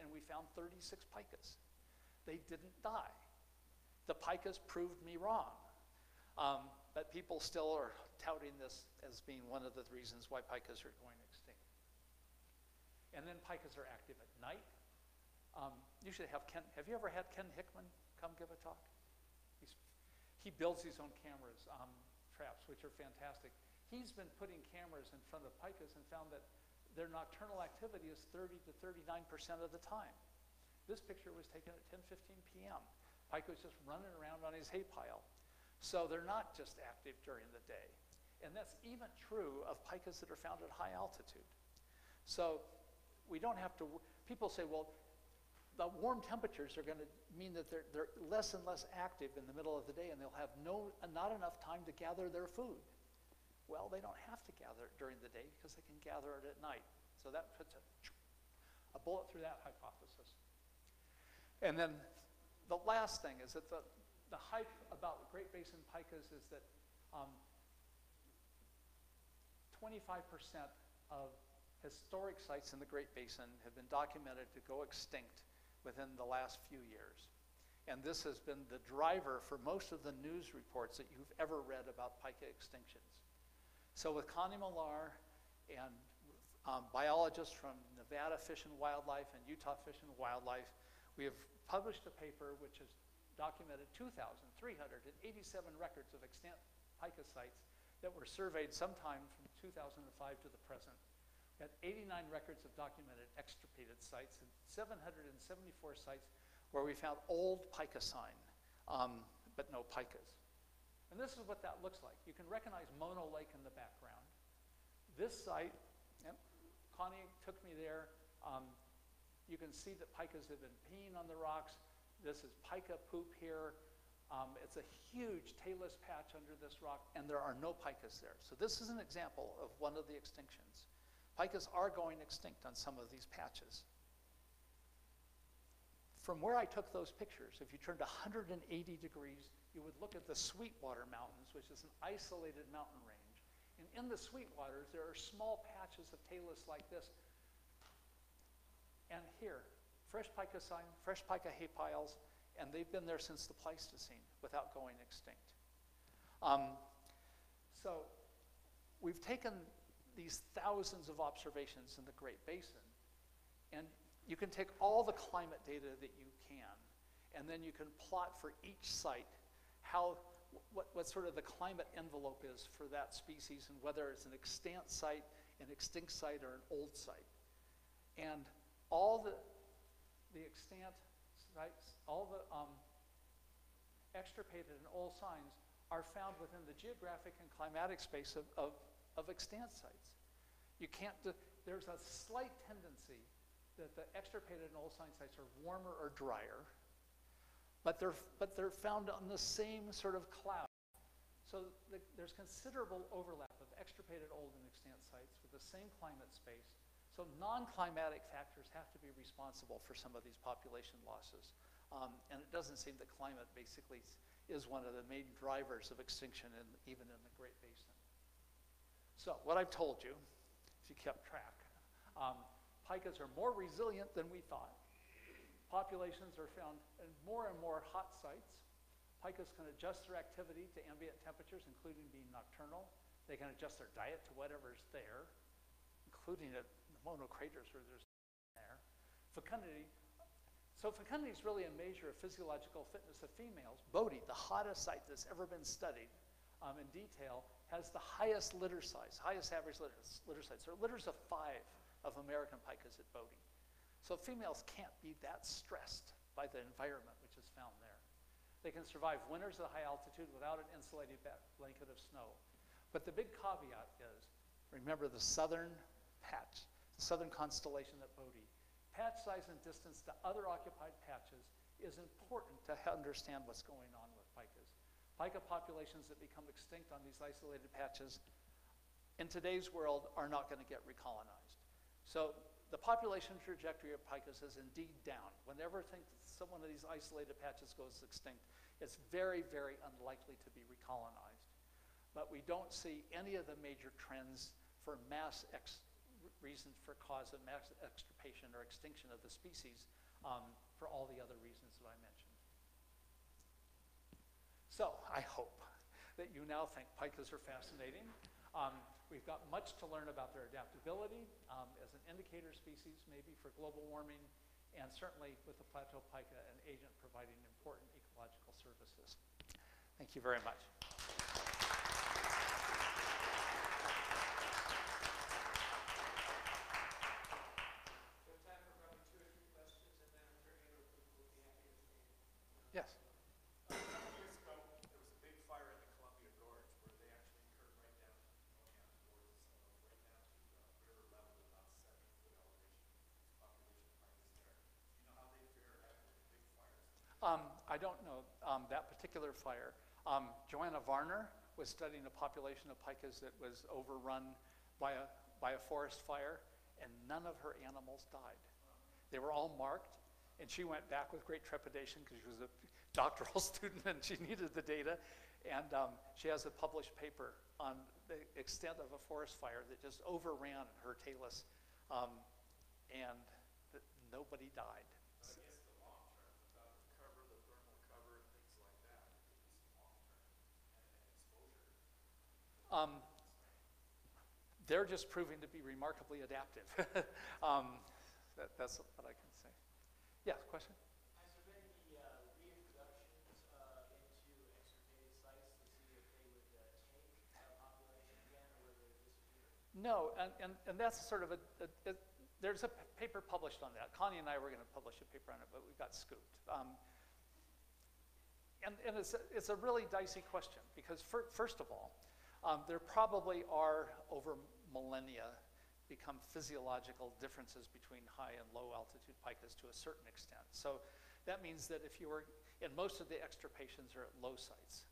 and we found 36 picas. They didn't die. The picas proved me wrong. But people still are touting this as being one of the reasons why picas are going extinct. And then picas are active at night. You should have Ken. Have you ever had Ken Hickman come give a talk? He builds his own cameras, traps, which are fantastic. He's been putting cameras in front of picas and found that their nocturnal activity is 30 to 39% of the time. This picture was taken at 10:15 p.m. Pica was just running around on his hay pile. So they're not just active during the day. And that's even true of picas that are found at high altitude. So we don't have to, people say, well, the warm temperatures are going to mean that they're less and less active in the middle of the day, and they'll have not enough time to gather their food. Well, they don't have to gather it during the day because they can gather it at night. So that puts a bullet through that hypothesis. And then the last thing is that the hype about Great Basin picas is that 25% of historic sites in the Great Basin have been documented to go extinct within the last few years. And this has been the driver for most of the news reports that you've ever read about pika extinctions. So with Connie Millar and biologists from Nevada Fish and Wildlife and Utah Fish and Wildlife, we have published a paper which has documented 2,387 records of extant pika sites that were surveyed sometime from 2005 to the present. We had 89 records of documented extirpated sites and 774 sites where we found old pika sign, but no picas. And this is what that looks like. You can recognize Mono Lake in the background. This site, and Connie took me there, you can see that picas have been peeing on the rocks. This is pika poop here. It's a huge tailless patch under this rock, and there are no picas there. So this is an example of one of the extinctions. Picas are going extinct on some of these patches. From where I took those pictures, if you turned 180 degrees, you would look at the Sweetwater Mountains, which is an isolated mountain range. And in the Sweetwaters, there are small patches of tailless like this. And here, fresh pika sign, fresh pika hay piles, and they've been there since the Pleistocene without going extinct. So we've taken these thousands of observations in the Great Basin, and you can take all the climate data that you can, and then you can plot for each site how what sort of the climate envelope is for that species, and whether it's an extant site, an extinct site, or an old site. And all the extant sites, all the extirpated and old signs are found within the geographic and climatic space of extant sites. You can't, there's a slight tendency that the extirpated and old sign sites are warmer or drier, but they're found on the same sort of cloud. So there's considerable overlap of extirpated old and extant sites with the same climate space. So non-climatic factors have to be responsible for some of these population losses. And it doesn't seem that climate basically is one of the main drivers of extinction even in the Great Basin. So what I've told you, if you kept track, picas are more resilient than we thought. Populations are found in more and more hot sites. Picas can adjust their activity to ambient temperatures, including being nocturnal. They can adjust their diet to whatever's there, including the Mono Craters where there's there. Fecundity. So fecundity is really a measure of physiological fitness of females. Bodie, the hottest site that's ever been studied in detail, has the highest litter size, highest average litter size. There are litters of 5 of American picas at Bodie. So females can't be that stressed by the environment which is found there. They can survive winters at high altitude without an insulated blanket of snow. But the big caveat is, remember the southern patch, the southern constellation at Bodie. Patch size and distance to other occupied patches is important to understand what's going on with picas. Pika populations that become extinct on these isolated patches in today's world are not going to get recolonized. So the population trajectory of picas is indeed down. Whenever one of these isolated patches goes extinct, it's very, very unlikely to be recolonized. But we don't see any of the major trends for mass reasons for cause of mass extirpation or extinction of the species for all the other reasons that I mentioned. So I hope that you now think picas are fascinating. We've got much to learn about their adaptability as an indicator species, maybe for global warming, and certainly with the plateau pica, an agent providing important ecological services. Thank you very much. We have time for probably 2 or 3 questions, and then I'm turning it over to people who will be happy to stay. Yes. Several years ago, there was a big fire in the Columbia Gorge where they actually occurred right down to the river level of about 7 foot elevation. Population parties there. Do you know how they fared after the big fires? I don't know that particular fire. Joanna Varner was studying a population of picas that was overrun by a forest fire, and none of her animals died. They were all marked, and she went back with great trepidation because she was a doctoral student and she needed the data, and she has a published paper on the extent of a forest fire that just overran her talus, and nobody died. So, they're just proving to be remarkably adaptive. That's what I can say. Yeah, question? Has there been any reintroductions into extirpated sites to see if they would change the population again or whether they disappear? No, and that's sort of there's a paper published on that. Connie and I were going to publish a paper on it, but we got scooped. And it's a really dicey question because first of all, there probably are, over millennia, become physiological differences between high and low altitude picas to a certain extent. So that means that if you were, and most of the extirpations are at low sites.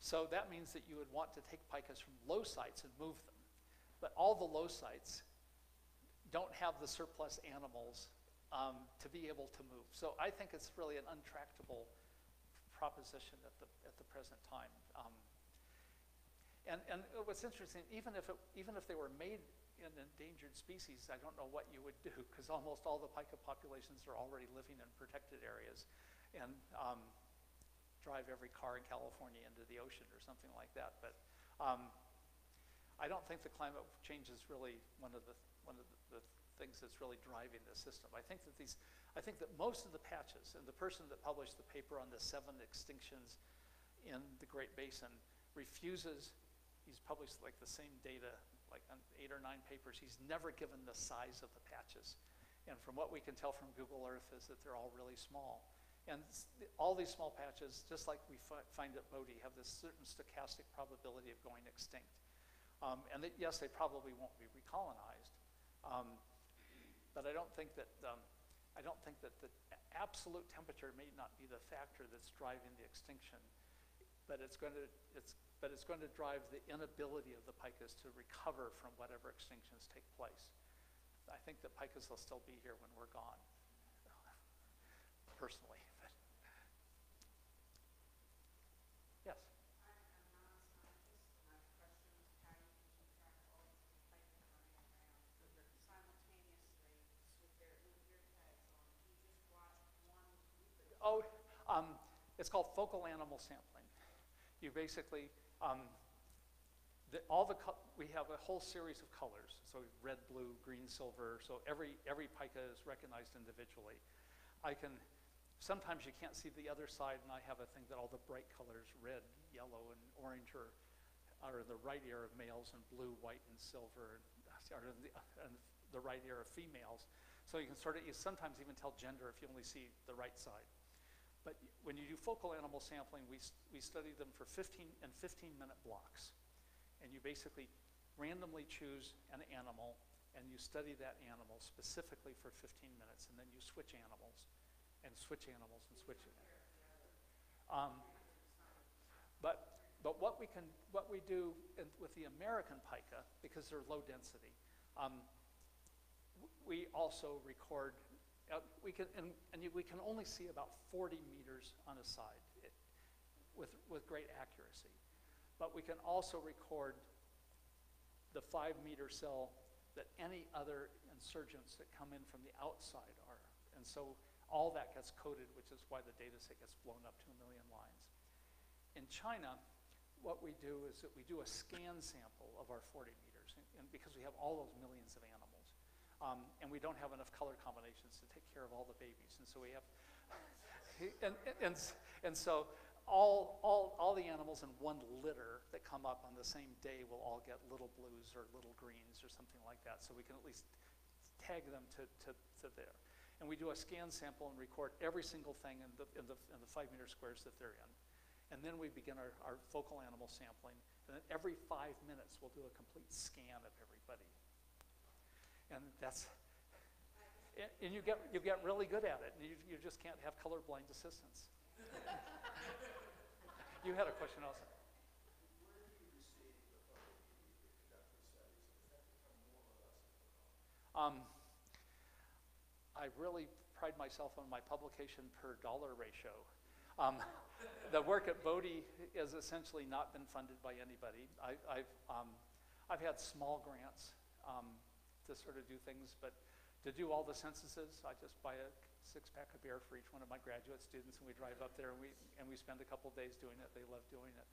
So that means that you would want to take picas from low sites and move them. But all the low sites don't have the surplus animals to be able to move. So I think it's really an untractable proposition at the present time. And what's interesting, even if they were made in endangered species, I don't know what you would do, because almost all the pika populations are already living in protected areas and drive every car in California into the ocean or something like that. But I don't think the climate change is really one of the things that's really driving the system. I think that most of the patches, and the person that published the paper on the 7 extinctions in the Great Basin refuses, he's published like the same data, like on 8 or 9 papers, he's never given the size of the patches. And from what we can tell from Google Earth is that they're all really small. And all these small patches, just like we find at Bodie, have this certain stochastic probability of going extinct. And that, yes, they probably won't be recolonized. But I don't think that the absolute temperature may not be the factor that's driving the extinction. But it's going to drive the inability of the picas to recover from whatever extinctions take place. I think that picas will still be here when we're gone, personally. But. Yes. It's called focal animal sampling. You basically, we have a whole series of colors. So red, blue, green, silver. So every pica is recognized individually. Sometimes you can't see the other side, and I have a thing that all the bright colors, red, yellow, and orange are in the right ear of males, and blue, white, and silver are in the right ear of females. So you can you sometimes even tell gender if you only see the right side. But when you do focal animal sampling, we study them for 15-minute blocks. And you basically randomly choose an animal, and you study that animal specifically for 15 minutes, and then you switch animals, and switch animals, and switch animals. But But what we do with the American pica, because they're low density, we also record. We can only see about 40 meters on a side with great accuracy. But we can also record the 5-meter cell that any other insurgents that come in from the outside are. And so all that gets coded, which is why the data set gets blown up to 1 million lines. In China, what we do is that we do a scan sample of our 40 meters, and because we have all those millions of animals. And we don't have enough color combinations to take care of all the babies. And so we have, and so all the animals in one litter that come up on the same day will all get little blues or little greens or something like that. So we can at least tag them to there. And we do a scan sample and record every single thing in the 5 meter squares that they're in. And then we begin our focal animal sampling. And then every 5 minutes, we'll do a complete scan of everybody. And that's, and you get really good at it, and you just can't have colorblind assistants. You had a question also. Where do you receive the funding to conduct these studies? Does that become more or less difficult? I really pride myself on my publication per dollar ratio. The work at Bodie has essentially not been funded by anybody. I've had small grants to sort of do things, but to do all the censuses, I just buy a 6-pack of beer for each one of my graduate students, and we drive up there, and we spend a couple of days doing it. They love doing it.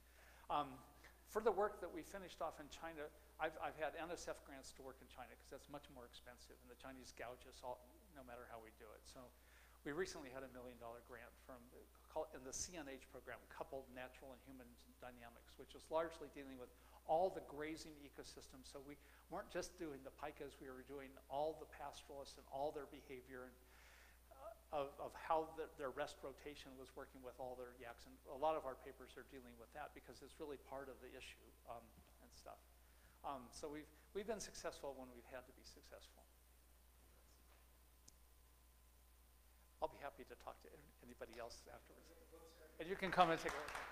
For the work that we finished off in China, I've had NSF grants to work in China because that's much more expensive, and the Chinese gouge us all, no matter how we do it. So we recently had a $1 million grant from in the CNH program, Coupled Natural and Human Dynamics, which is largely dealing with all the grazing ecosystems. So we weren't just doing the picas, we were doing all the pastoralists and all their behavior and, of how their rest rotation was working with all their yaks. And a lot of our papers are dealing with that because it's really part of the issue and stuff. So we've been successful when we've had to be successful. I'll be happy to talk to anybody else afterwards. And you can come and take a look.